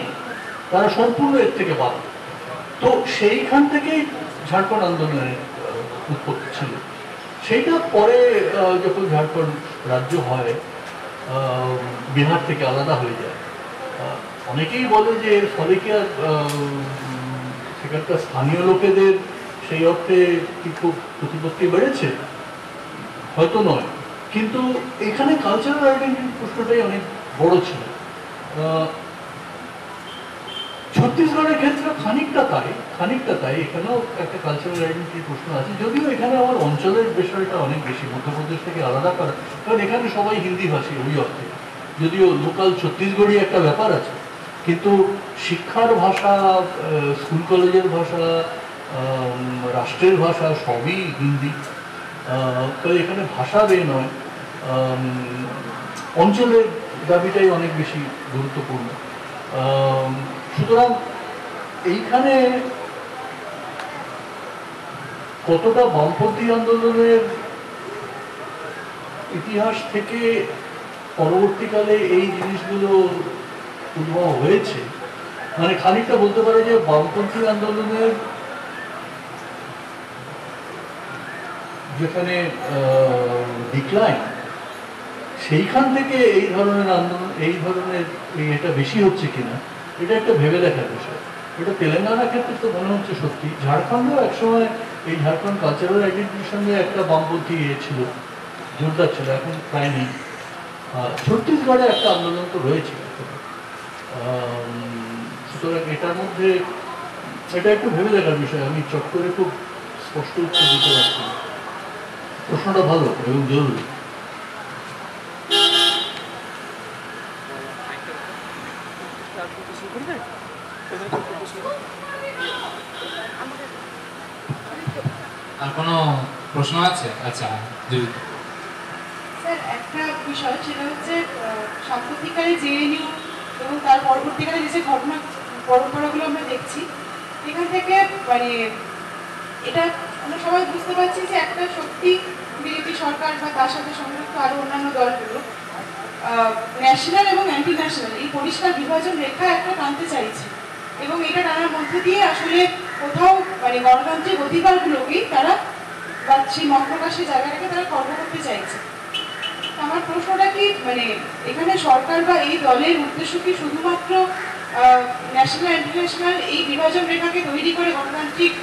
তারা সম্পূর্ণ এর থেকে বাদ। তো সেইখান থেকেই ঝাড়খণ্ড আন্দোলনের উৎপত্তি ছিল। সেটা পরে যখন ঝাড়খণ্ড রাজ্য হয় বিহার থেকে আলাদা হয়ে যায় অনেকেই বলে যে এর ফলে কি আর সেখানকার স্থানীয় লোকেদের সেই অর্থে কি খুব প্রতিপত্তি বেড়েছে হয়তো নয় কিন্তু এখানে কালচারাল আইডেন্টিটি প্রশ্নটাই অনেক বড় ছিল ছত্তিশগড়ের ক্ষেত্রে খানিকটা তাই এখানেও একটা কালচারাল আইডেন্টিটির প্রশ্ন আছে যদিও এখানে আমার অঞ্চলের বিষয়টা অনেক বেশি মধ্যপ্রদেশ থেকে আলাদা করা কারণ এখানে সবাই হিন্দি ভাষী ওই অর্থে যদিও লোকাল ছত্তিশগড়ি একটা ব্যাপার আছে কিন্তু শিক্ষার ভাষা স্কুল কলেজের ভাষা রাষ্ট্রের ভাষা সবই হিন্দি তো এখানে ভাষা বেই নয় অঞ্চলের দাবিটাই অনেক বেশি গুরুত্বপূর্ণ সুতরাং এইখানে কতটা বামপন্থী আন্দোলনের ইতিহাস থেকে পরবর্তীকালে এই জিনিসগুলো উদ্ভব হয়েছে মানে খানিকটা বলতে পারে যে বামপন্থী আন্দোলনের যেখানে ডিক্লাইন সেইখান থেকে এই ধরনের আন্দোলন এই ধরনের এটা বেশি হচ্ছে কিনা এটা একটা ভেবে দেখার বিষয় এটা তেলেঙ্গানার ক্ষেত্রে তো মনে হচ্ছে সত্যি ঝাড়খণ্ডেও একসময় এই ঝাড়খণ্ড কালচারাল আইডেন্টিটির সঙ্গে একটা বামপন্থী ইয়ে ছিল জোরদার ছিল এখন প্রায় নেই ছত্তিশগড়ে একটা আন্দোলন তো রয়েছে সুতরাং এটার মধ্যে এটা একটু ভেবে দেখার বিষয় আমি চট করে খুব স্পষ্ট উত্তর দিতে পারছি প্রশ্নটা ভালো এবং জরুরি আর কোনো প্রশ্ন আছে আচ্ছা স্যার একটা বিষয় সেটা হচ্ছে সাম্প্রতিককালে জেএনইউ এবং তার পরবর্তীকালে যে ঘটনা পরম্পরাগুলো আমরা দেখছি এখান থেকে মানে এটা আমরা সবাই বুঝতে পারছি যে একটা সত্যি বিজেপি সরকার বা তার সাথে সংযুক্ত আরও অন্যান্য দলগুলো ন্যাশনাল এবং অ্যান্টি ন্যাশনাল এই পরিষ্কার বিভাজন রেখা একটা টানতে চাইছে এবং এটা টানার মধ্যে দিয়ে আসলে কোথাও মানে গণতান্ত্রিক অধিকারগুলোকেই তারা বা সেই মত প্রকাশের জায়গাটাকে তারা খর্ব করতে চাইছে আমার প্রশ্নটা কি মানে এখানে সরকার বা এই দলের উদ্দেশ্য কি শুধুমাত্র ন্যাশনাল ইন্টারন্যাশনাল এই বিভাজন রেখাকে তৈরি করে গণতান্ত্রিক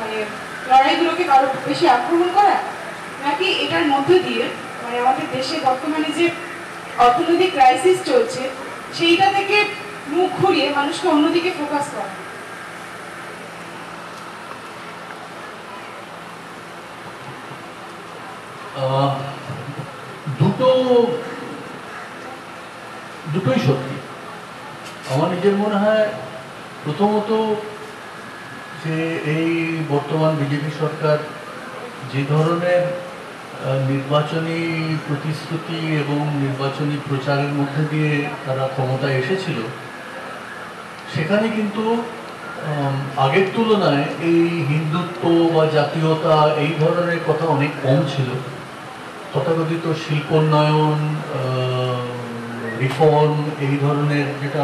মানে লড়াইগুলোকে আরও বেশি আক্রমণ করা নাকি এটার মধ্য দিয়ে মানে আমাদের দেশে বর্তমানে যে অর্থনৈতিক ক্রাইসিস চলছে সেইটা থেকে মুখ ঘুরিয়ে মানুষকে অন্যদিকে ফোকাস করা দুটোই সত্যি আমার নিজের মনে হয় প্রথমত যে এই বর্তমান বিজেপি সরকার যে ধরনের নির্বাচনী প্রতিশ্রুতি এবং নির্বাচনী প্রচারের মধ্যে দিয়ে তারা ক্ষমতায় এসেছিল সেখানে কিন্তু আগের তুলনায় এই হিন্দুত্ব বা জাতীয়তা এই ধরনের কথা অনেক কম ছিল তথাকথিত শিল্পোন্নয়ন রিফর্ম এই ধরনের যেটা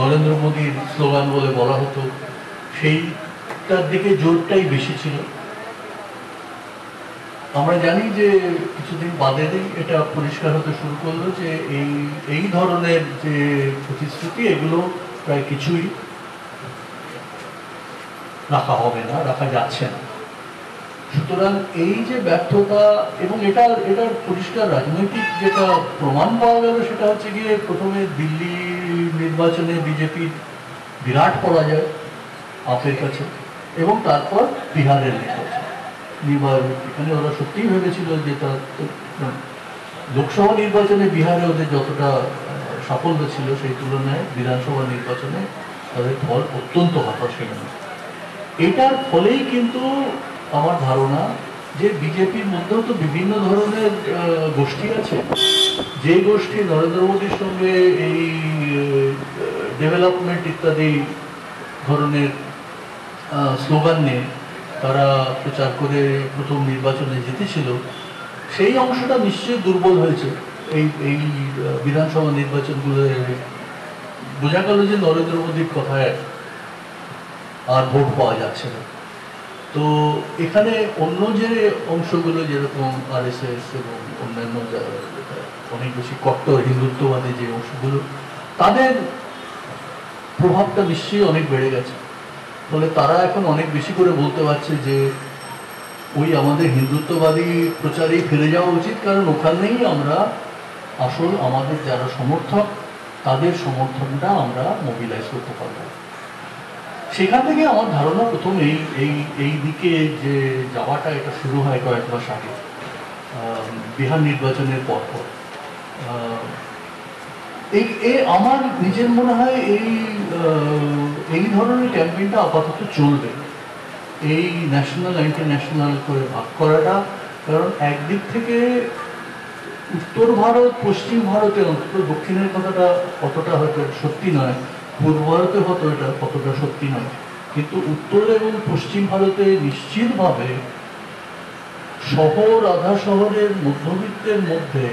নরেন্দ্র মোদীর স্লোগান বলে বলা হতো সেইটার দিকে জোরটাই বেশি ছিল আমরা জানি যে কিছুদিন বাদেই এটা পরিষ্কার হতে শুরু করলো যে এই ধরনের যে প্রতিশ্রুতি এগুলো প্রায় কিছুই রাখা হবে না রাখা যাচ্ছে না সুতরাং এই যে ব্যর্থতা এবং এটার পরিষ্কার রাজনৈতিক যেটা প্রমাণ পাওয়া গেল সেটা হচ্ছে গিয়ে প্রথমে দিল্লি নির্বাচনে বিজেপির বিরাট পরাজয় আপনার কাছে এবং তারপর বিহারের নির্বাচন এখানে ওরা সত্যিই ভেবেছিল যে তার লোকসভা নির্বাচনে বিহারে ওদের যতটা সাফল্য ছিল সেই তুলনায় বিধানসভা নির্বাচনে তাদের ফল অত্যন্ত হতাশাজনক এটার ফলেই কিন্তু আমার ধারণা যে বিজেপির মধ্যেও তো বিভিন্ন ধরনের গোষ্ঠী আছে যে গোষ্ঠী নরেন্দ্র মোদীর সঙ্গে এই ডেভেলপমেন্ট ইত্যাদি ধরনের স্লোগান নিয়ে তারা প্রচার করে প্রথম নির্বাচনে জিতেছিল সেই অংশটা নিশ্চয়ই দুর্বল হয়েছে এই বিধানসভা নির্বাচনগুলো বোঝা গেল যে নরেন্দ্র মোদীর কথায় আর ভোট পাওয়া যাচ্ছে না तो এখানে অন্য যে অংশগুলো যেরকম আরএসএস এবং অন্যান্য অনেক বেশি কট্টর হিন্দুত্ববাদী যে অংশগুলো তাদের প্রভাবটা নিশ্চয়ই অনেক বেড়ে গেছে। ফলে তারা এখন অনেক বেশি করে বলতে পারছে যে ওই আমাদের হিন্দুত্ববাদী প্রচারেই ফিরে যাওয়া উচিত, কারণ ওখানেই আমরা আসল আমাদের যারা সমর্থক তাদের সমর্থনটা আমরা মোবিলাইজ করতে পারবো। সেখান থেকে আমার ধারণা প্রথমেই এই দিকে যে যাওয়াটা এটা শুরু হয় কয়েক মাস আগে বিহার নির্বাচনের পর পর। এই আমার নিজের মনে হয় এই ধরনের ক্যাম্পেইনটা আপাতত চলবে, এই ন্যাশনাল ইন্টারন্যাশনাল করে ভাগ করাটা। কারণ একদিক থেকে উত্তর ভারত পশ্চিম ভারতে অন্তত দক্ষিণের কথাটা কতটা হয়তো সত্যি নয়, পূর্ব ভারতে হয়তো এটা কতটা সত্যি নয়, কিন্তু উত্তর এবং পশ্চিম ভারতে নিশ্চিতভাবে শহর আধা শহরের মধ্যবিত্তের মধ্যে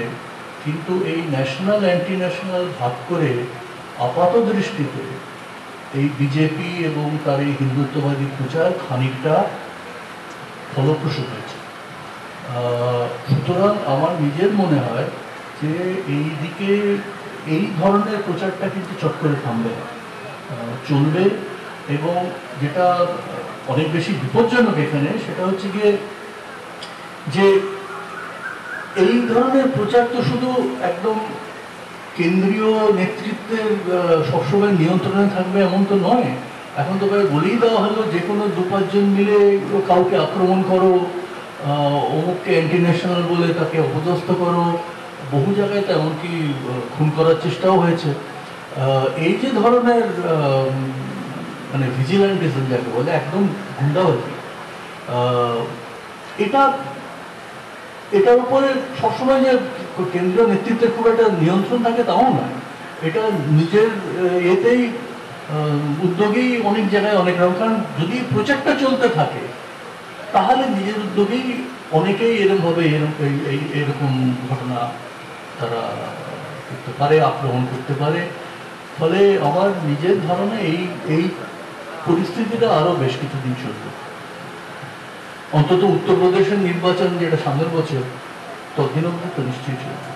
কিন্তু এই ন্যাশনাল অ্যান্টি ন্যাশনাল ভাগ করে আপাত দৃষ্টিতে এই বিজেপি এবং তার এই হিন্দুত্ববাদী প্রচার খানিকটা ফলপ্রসূ হয়েছে। সুতরাং আমার নিজের মনে হয় যে এই দিকে এই ধরনের প্রচারটা কিন্তু চট করে থামবে না, চলবে। এবং যেটা অনেক বেশি বিপজ্জনক এখানে সেটা হচ্ছে গিয়ে যে এই ধরনের প্রচার তো শুধু একদম কেন্দ্রীয় নেতৃত্বের সবসময় নিয়ন্ত্রণে থাকবে এমন তো নয়। এখন তো প্রায় বলেই দেওয়া হলো যে কোনো দু পাঁচজন মিলে কাউকে আক্রমণ করো, অমুককে অ্যান্টি ন্যাশনাল বলে তাকে অপদস্থ করো, বহু জায়গায় তো এমনকি খুন করার চেষ্টাও হয়েছে। এই যে ধরনের মানে ভিজিল্যান্টিজম যাকে বলে, একদম গুন্ডা হয়েছে, এটার উপরে সবসময় যে কেন্দ্রীয় নেতৃত্বের খুব একটা নিয়ন্ত্রণ থাকে তাও নয়, এটা নিজের এতেই উদ্যোগেই অনেক জায়গায় অনেক রকম। কারণ যদি প্রচারটা চলতে থাকে তাহলে নিজের উদ্যোগেই অনেকেই এরকমভাবে এরকম ঘটনা তারা করতে পারে, আক্রমণ করতে পারে। ফলে আমার নিজের ধারণা এই পরিস্থিতিটা আরও বেশ কিছুদিন চলবে, অন্তত উত্তরপ্রদেশের নির্বাচন যেটা সামনের বছর ততদিন অব্দি তো নিশ্চয়ই চলবে।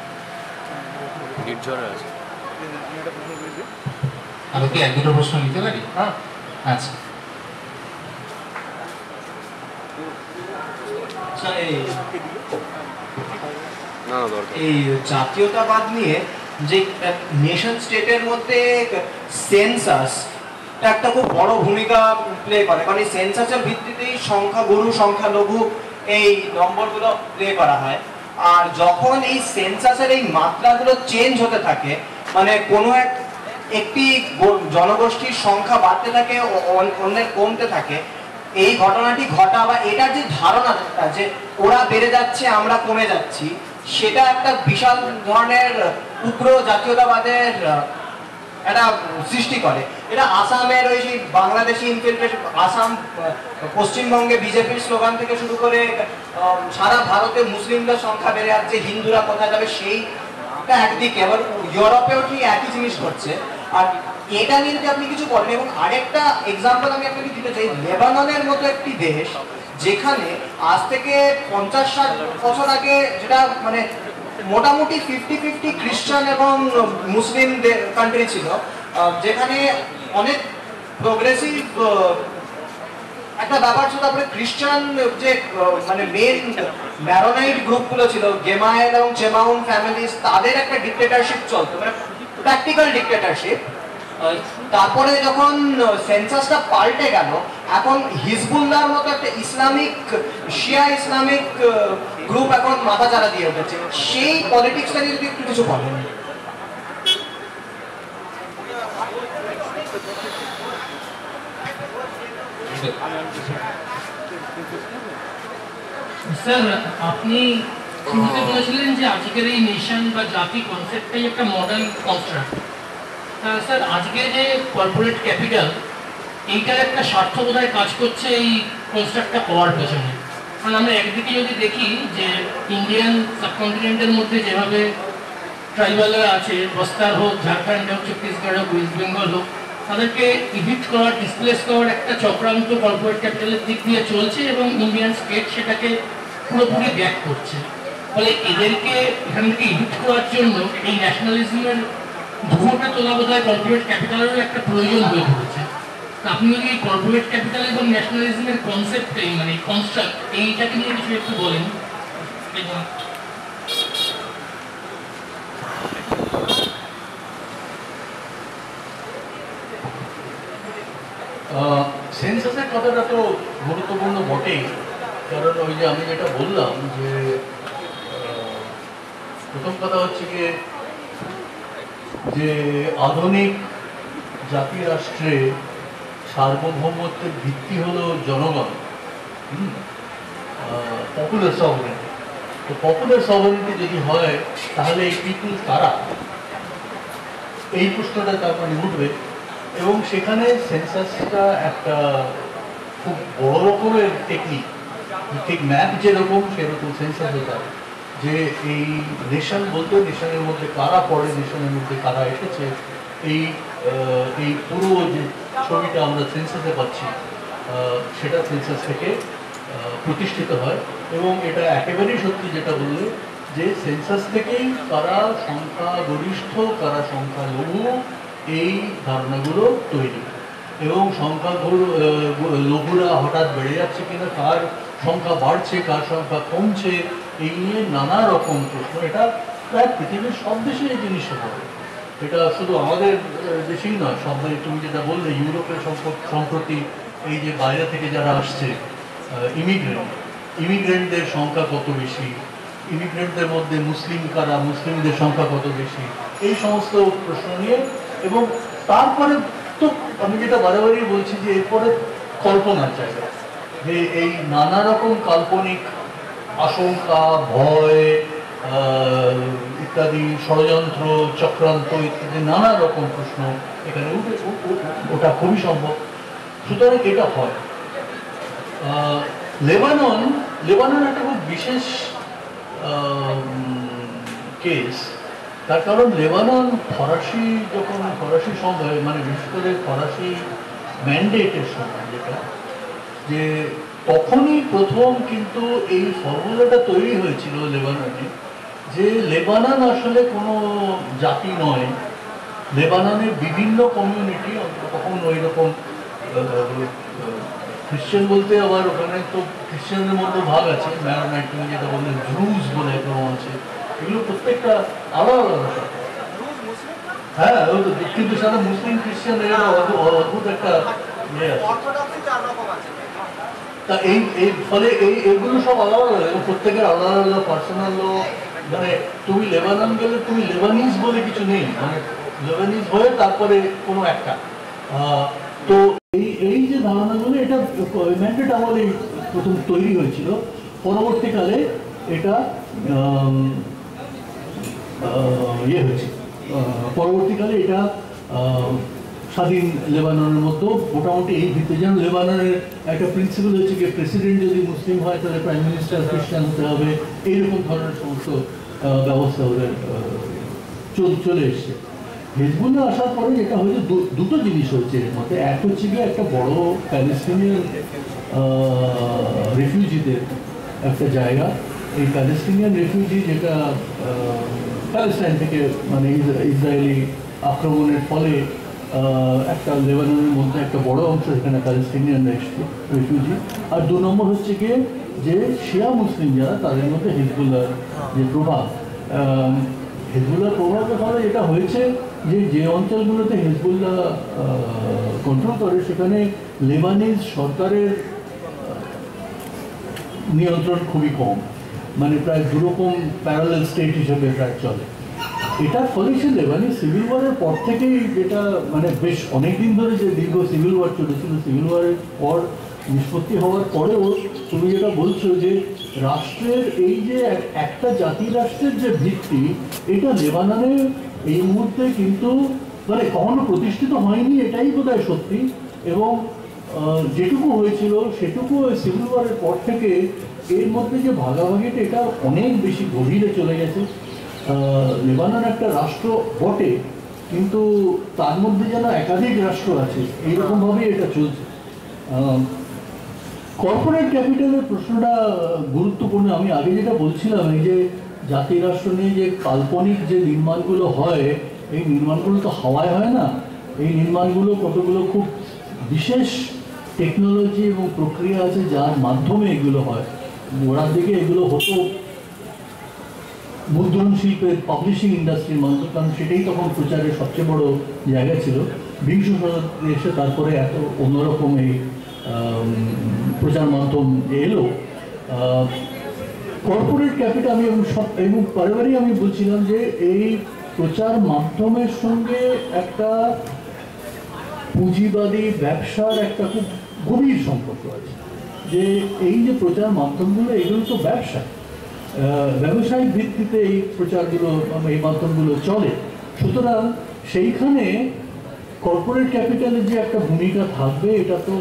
আমি কি এক দুটো প্রশ্ন নিতে পারি? আচ্ছা, এই জাতীয়তাবাদ নিয়ে যে নেশন স্টেটের মধ্যে সেন্সাস একটা খুব বড় ভূমিকা প্লে করে, কারণ এই সেন্সাসের ভিত্তিতেই সংখ্যাগুরু সংখ্যালঘু এই নম্বরগুলো প্লে করা হয়। আর যখন এই সেন্সাসের এই মাত্রাগুলো চেঞ্জ হতে থাকে, মানে কোনো একটি জনগোষ্ঠীর সংখ্যা বাড়তে থাকে অন্যের কমতে থাকে, এই ঘটনাটি ঘটা বা এটার যে ধারণাটা যে ওরা বেড়ে যাচ্ছে আমরা কমে যাচ্ছি, সেটা একটা বিশাল ধরনের উগ্র জাতীয়তাবাদের একটা সৃষ্টি করে। এটা আসামের ওই সেই বাংলাদেশি ইনফিল্ট্রেশন, আসাম পশ্চিমবঙ্গে বিজেপির স্লোগান থেকে শুরু করে সারা ভারতে মুসলিমদের সংখ্যা বেড়ে যাচ্ছে, হিন্দুরা কোথায় যাবে সেইটা একদিকে, আবার ইউরোপেও ঠিক একই জিনিস ঘটছে। আর এটা নিয়ে যদি আপনি কিছু বলেন, এবং আরেকটা এক্সাম্পল আমি আপনাকে দিতে চাই, লেবাননের মতো একটি দেশ যেখানে আজ থেকে 50-60 বছর আগে যেটা মানে মোটামুটি 50-50 খ্রিস্টান এবং মুসলিম কান্ট্রি ছিল, যেখানে অনেক প্রোগ্রেসিভ একটা ব্যাপার ছিল। তারপরে খ্রিস্টান যে মানে মেন ম্যারোনাইট গ্রুপগুলো ছিল, গেমায়েল এবং চেমাউন ফ্যামিলিস, তাদের একটা ডিক্টেটারশিপ চলতো, মানে প্র্যাকটিক্যাল ডিক্টেটারশিপ। তারপরে যখন সেন্সাসটা পাল্টে গেল, এখন হিজবুল্লাহর মতো একটা ইসলামিক শিয়া ইসলামিক গ্রুপ এখন মাথাচাড়া দিয়ে উঠেছে, সেই পলিটিক্সটা নিয়ে যদি একটু কিছু বলেন। স্যার, আপনি শুরুতে বলেছিলেন যে আজকের এই নেশন বা জাতি কনসেপ্টটাই একটা মডার্ন কনস্ট্রাক্ট। স্যার, আজকে যে কর্পোরেট ক্যাপিটাল এইটার একটা স্বার্থ বোধহয় কাজ করছে এই কনস্ট্রাক্টটা পাওয়ার পেছনে। কারণ আমরা একদিকে যদি দেখি যে ইন্ডিয়ান সাবকন্টিনেন্টের মধ্যে যেভাবে ট্রাইবালরা আছে, বস্তার হোক, ঝাড়খণ্ড হোক, ছত্তিশগড় হোক, ওয়েস্ট বেঙ্গল হোক, তাদেরকে ইভিক্ট করার ডিসপ্লেস করার একটা চক্রান্ত কর্পোরেট ক্যাপিটালের দিক দিয়ে চলছে এবং ইন্ডিয়ান স্টেট সেটাকে পুরোপুরি ব্যাক করছে। ফলে এদেরকে এখান থেকে ইভিক্ট করার জন্য এই ন্যাশনালিজমের ধোঁয়াটা তোলা বোধ হয় কর্পোরেট ক্যাপিটালেরও একটা প্রয়োজন হয়ে পড়েছে। তো আপনি যদি এই কর্পোরেট ক্যাপিটাল এবং ন্যাশনালিজমের কনসেপ্টে মানে কনস্ট্রাক্ট এইটাকে নিয়ে কিছু একটু বলেন। সেন্সাসের কথাটা তো গুরুত্বপূর্ণ বটেই, কারণ ওই যে আমি যেটা বললাম যে প্রথম কথা হচ্ছে গিয়ে যে আধুনিক জাতিরাষ্ট্রে সার্বভৌমত্বের ভিত্তি হলো জনগণ, পপুলার সভরেনিটি। তো পপুলার সভরেনিটি যদি হয় তাহলে এই পিপুল কারা, এই প্রশ্নটা তারপরে উঠবে এবং সেখানে সেন্সাসটা একটা খুব বড় রকমের টেকনিক। ঠিক ম্যাপ যেরকম সেরকম সেন্সাস হতে যে এই নেশন বলতে নেশনের মধ্যে কারা পড়ে, নেশনের মধ্যে কারা এসেছে, এই এই পুরো যে ছবিটা আমরা সেন্সাসে পাচ্ছি সেটা সেন্সাস থেকে প্রতিষ্ঠিত হয়। এবং এটা একেবারেই সত্যি যেটা বললে যে সেন্সাস থেকেই কারা সংখ্যাগরিষ্ঠ কারা সংখ্যালঘু এই ধারণাগুলো তৈরি এবং সংখ্যালঘুরা হঠাৎ বেড়ে যাচ্ছে কিনা, কার সংখ্যা বাড়ছে কার সংখ্যা কমছে, এই নিয়ে নানা রকম প্রশ্ন। এটা প্রায় পৃথিবীর সব দেশে এই জিনিসটা হয়, এটা শুধু আমাদের দেশেই নয়, সব দেশে। তুমি যেটা বললে ইউরোপের সম্প্রতি এই যে বাইরে থেকে যারা আসছে ইমিগ্রেন্টদের সংখ্যা কত বেশি, ইমিগ্রেন্টদের মধ্যে মুসলিম কারা, মুসলিমদের সংখ্যা কত বেশি, এই সমস্ত প্রশ্ন নিয়ে। এবং তারপরে তো আমি যেটা বারেবারেই বলছি যে এরপরে কল্পনার জায়গা, যে এই নানা রকম কাল্পনিক আশঙ্কা ভয় ইত্যাদি ষড়যন্ত্র চক্রান্ত ইত্যাদি নানা রকম প্রশ্ন এখানে উঠে, ওটা খুবই সম্ভব। সুতরাং এটা হয়। লেবানন একটা খুব বিশেষ কেস, তার কারণ লেবানন যখন ফরাসি সময় মানে বিশেষ করে ফরাসি ম্যান্ডেটের সময় যেটা, যে তখনই প্রথম কিন্তু এই ফর্মুলাটা তৈরি হয়েছিল লেবাননে যে লেবানন আসলে কোনো জাতি নয়, লেবাননের বিভিন্ন কমিউনিটি, তখন ওই রকম খ্রিশ্চান বলতে আবার ওখানে তো খ্রিশ্চানদের মধ্যে ভাগ আছে, ম্যারোনাইট যেটা বলে জুস বলে এরকম আছে, এগুলো প্রত্যেকটা আলাদা আলাদা। হ্যাঁ, কিন্তু সারা মুসলিম খ্রিশ্চান এরা অদ্ভুত একটা ইয়ে আছে। তা এই ফলে এইগুলো সব আলাদা আলাদা, প্রত্যেকের আলাদা আলাদা পার্সোনাল ল। মানে তুমি লেবানন গেলে তুমি লেবানিজ বলে কিছু নেই, মানে লেবানিজ হয়ে তারপরে কোনো একটা। তো এই যে ধারণাগুলো এটা ম্যান্ডেট আমলেই প্রথম তৈরি হয়েছিল, পরবর্তীকালে এটা ইয়ে হয়েছে, পরবর্তীকালে এটা স্বাধীন লেবাননের মতো মোটামুটি এই ভিত্তি। যেমন লেবাননের একটা প্রিন্সিপাল হচ্ছে যে প্রেসিডেন্ট যদি মুসলিম হয় তাহলে প্রাইম মিনিস্টার খ্রিস্টান হতে হবে, এইরকম ধরনের সমস্ত ব্যবস্থা ওদের চলে এসছে। হিজবুল্লাহ আসার পরে এটা হয়েছে, দুটো জিনিস হচ্ছে এর মধ্যে। এক হচ্ছে গিয়ে একটা বড় প্যালেস্টিনিয়ান রেফিউজিদের একটা জায়গা, এই প্যালেস্টিনিয়ান রেফিউজি যেটা প্যালেস্টাইন থেকে মানে ইসরায়েলি আক্রমণের ফলে একটা লেবাননের মধ্যে একটা বড় অংশ এখানে প্যালেস্টিনিয়ান রেফিউজি। আর দু নম্বর হচ্ছে গিয়ে যে শিয়া মুসলিম যারা, তাদের মধ্যে হিজবুল্লাহর যে প্রভাব, হিজবুল্লাহর প্রভাবের ফলে এটা হয়েছে যে যে অঞ্চলগুলোতে হিজবুল্লাহ কন্ট্রোল করে সেখানে লেবানিজ সরকারের নিয়ন্ত্রণ খুবই কম, মানে প্রায় দুরকম প্যারালাল স্টেট হিসেবে প্রায় চলে। এটা ফলে লেবানিজ সিভিল ওয়ারের পর থেকেই, যেটা মানে বেশ অনেকদিন ধরে যে দীর্ঘ সিভিল ওয়ার চলেছিল, সিভিল ওয়ারের পর নিষ্পত্তি হওয়ার পরেও তুমি যেটা বলছো যে রাষ্ট্রের এই যে একটা জাতিরাষ্ট্রের যে ভিত্তি, এটা লেবাননে এই মুহূর্তে কিন্তু মানে কখনো প্রতিষ্ঠিত হয়নি, এটাই বোধহয় সত্যি। এবং যেটুকু হয়েছিল সেটুকু সিভিল ওয়ারের পর থেকে এর মধ্যে যে ভাগাভাগিটা এটা অনেক বেশি গভীরে চলে গেছে। লেবানন একটা রাষ্ট্র বটে, কিন্তু তার মধ্যে যেন একাধিক রাষ্ট্র আছে, এইরকম ভাবেই এটা চলছে। কর্পোরেট ক্যাপিটালের প্রশ্নটা গুরুত্বপূর্ণ। আমি আগে যেটা বলছিলাম, এই যে জাতিরাষ্ট্র নিয়ে যে কাল্পনিক যে নির্মাণগুলো হয়, এই নির্মাণগুলো তো হাওয়ায় হয় না। এই নির্মাণগুলো কতগুলো খুব বিশেষ টেকনোলজি এবং প্রক্রিয়া আছে যার মাধ্যমে এগুলো হয়। গোড়ার দিকে এগুলো হতো মুদ্রণ শিল্পের, পাবলিশিং ইন্ডাস্ট্রির মাধ্যমে, কারণ সেটাই তখন প্রচারের সবচেয়ে বড় জায়গা ছিল। বিংশ শতাব্দী এসে তারপরে এত অন্যরকম এই প্রচার মাধ্যম এলো। কর্পোরেট ক্যাপিটাল আমি সব এবং পরেবারই আমি বলছিলাম যে এই প্রচার মাধ্যমের সঙ্গে একটা পুঁজিবাদী ব্যবসার একটা খুব গভীর সম্পর্ক আছে। যে এই যে প্রচার মাধ্যমগুলো, এগুলো তো ব্যবসা, ব্যবসায়িক ভিত্তিতে এই প্রচারগুলো, এই মাধ্যমগুলো চলে। সুতরাং সেইখানে কর্পোরেট ক্যাপিটালের যে একটা ভূমিকা থাকবে, এটা তো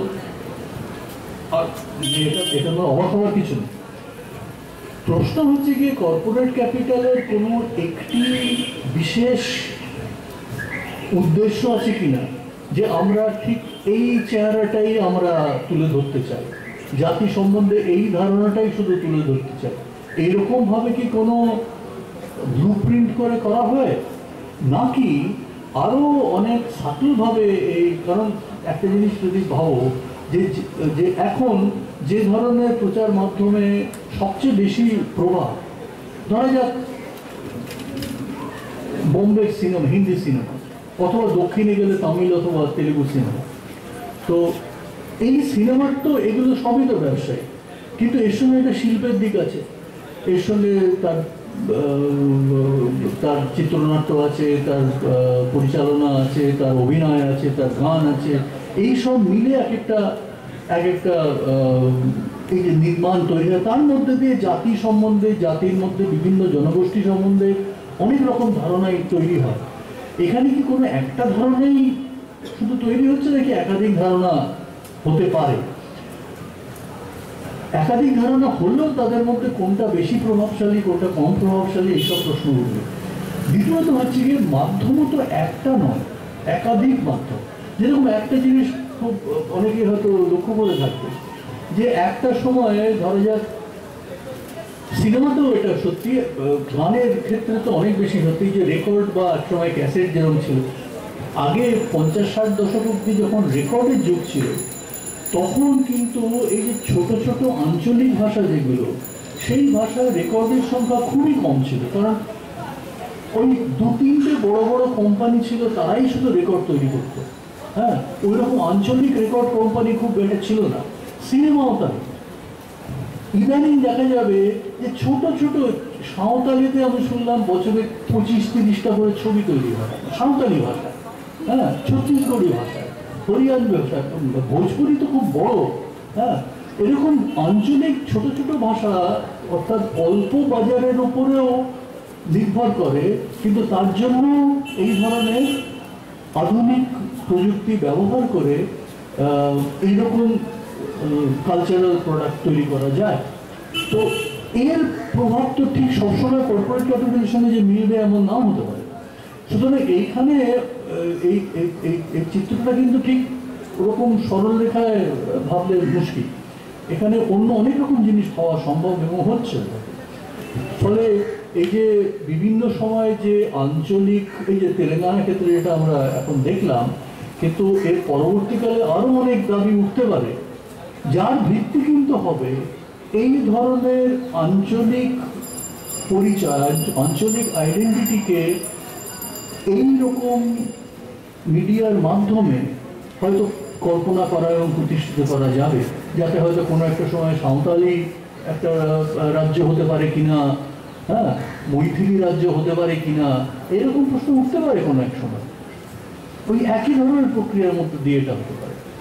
এটা অবাক হওয়ার কিছু নেই। প্রশ্ন হচ্ছে গিয়ে কর্পোরেট ক্যাপিটালের কোনো একটি বিশেষ উদ্দেশ্য আছে কিনা, যে আমরা ঠিক এই চেহারাটাই আমরা তুলে ধরতে চাই, জাতি সম্বন্ধে এই ধারণাটাই শুধু তুলে ধরতে চাই। এইরকমভাবে কি কোনো ব্লু প্রিন্ট করে করা হয়, নাকি আরও অনেক সাটলভাবে? এই কারণ একটা জিনিস যদি ভাবো, যে এখন যে ধরনের প্রচার মাধ্যমে সবচেয়ে বেশি প্রভাব, ধরা যাক বোম্বে সিনেমা, হিন্দি সিনেমা, অথবা দক্ষিণে গেলে তামিল অথবা তেলেগু সিনেমা, তো এই সিনেমার তো এগুলো সবই তো ব্যবসায়ী, কিন্তু এর সঙ্গে একটা শিল্পের দিক আছে, এর সঙ্গে তার চিত্রনাট্য আছে, তার পরিচালনা আছে, তার অভিনয় আছে, তার গান আছে, এই সব মিলে এক একটা এই যে নির্মাণ তৈরি হয়। তার মধ্যে দিয়ে জাতি সম্বন্ধে, জাতির মধ্যে বিভিন্ন জনগোষ্ঠী সম্বন্ধে অনেক রকম ধারণাই তৈরি হয়। এখানে কি কোনো একটা ধারণাই শুধু তৈরি হচ্ছে, নাকি একাধিক ধারণা হতে পারে? একাধিক ধারণা হলেও তাদের মধ্যে কোনটা বেশি প্রভাবশালী, কোনটা কম প্রভাবশালী, এইসব প্রশ্ন উঠবে। দ্বিতীয়ত হচ্ছে গিয়ে মাধ্যমও তো একটা নয়, একাধিক মাধ্যম। যেরকম একটা জিনিস খুব অনেকেই হয়তো লক্ষ্য করে থাকবে, যে একটা সময় ধরা যাক সিনেমাতেও এটা সত্যি, গানের ক্ষেত্রে তো অনেক বেশি সত্যি, যে রেকর্ড বা এক সময় ক্যাসেট যেরকম ছিল, আগে 50-60 দশক অব্দি যখন রেকর্ডের যুগ ছিল, তখন কিন্তু এই যে ছোটো ছোটো আঞ্চলিক ভাষা যেগুলো, সেই ভাষার রেকর্ডের সংখ্যা খুবই কম ছিল, কারণ ওই 2-3টে বড় বড় কোম্পানি ছিল, তারাই শুধু রেকর্ড তৈরি করতো। হ্যাঁ, ওই রকম আঞ্চলিক রেকর্ড কোম্পানি খুব বেটার ছিল না। সিনেমাও তাই, ইদানিং দেখা যাবে যে ছোট ছোট সাঁওতালিতে আমি শুনলাম বছরে 25-30টা করে ছবি তৈরি হয়, সাঁওতালি ভাষা, হ্যাঁ, ছত্তিশগড়ি ভাষা, হরিয়ান ভাষা, ভোজপুরি তো খুব বড়। হ্যাঁ, এরকম আঞ্চলিক ছোট ছোট ভাষা, অর্থাৎ অল্প বাজারের উপরেও নির্ভর করে, কিন্তু তার জন্য এই ধরনের আধুনিক প্রযুক্তি ব্যবহার করে এইরকম কালচারাল প্রোডাক্ট তৈরি করা যায়। তো এর প্রভাব তো ঠিক সবসময় কর্পোরেট ক্যাপিটালের সঙ্গে যে মিলবে এমন নাও হতে পারে। সুতরাং এইখানে এই চিত্রটা কিন্তু ঠিক ওরকম সরলরেখায় ভাবলে মুশকিল, এখানে অন্য অনেক রকম জিনিস হওয়া সম্ভব এবং হচ্ছে। ফলে এই যে বিভিন্ন সময় যে আঞ্চলিক, এই যে তেলেঙ্গানার ক্ষেত্রে এটা আমরা এখন দেখলাম, কিন্তু এর পরবর্তীকালে আরও অনেক দাবি উঠতে পারে, যার ভিত্তি কিন্তু হবে এই ধরনের আঞ্চলিক পরিচয়, আঞ্চলিক আইডেন্টিটিকে এইরকম মিডিয়ার মাধ্যমে হয়তো কল্পনা করা এবং প্রতিষ্ঠিত করা যাবে, যাতে হয়তো কোনো একটা সময় সাঁওতালি একটা রাজ্য হতে পারে কিনা, হ্যাঁ, মৈথিলি রাজ্য হতে পারে কিনা, এরকম প্রশ্ন উঠতে পারে কোনো এক সময়। ওই একই ধরনের প্রক্রিয়ার মধ্যে দিয়ে এটা হতে পারে।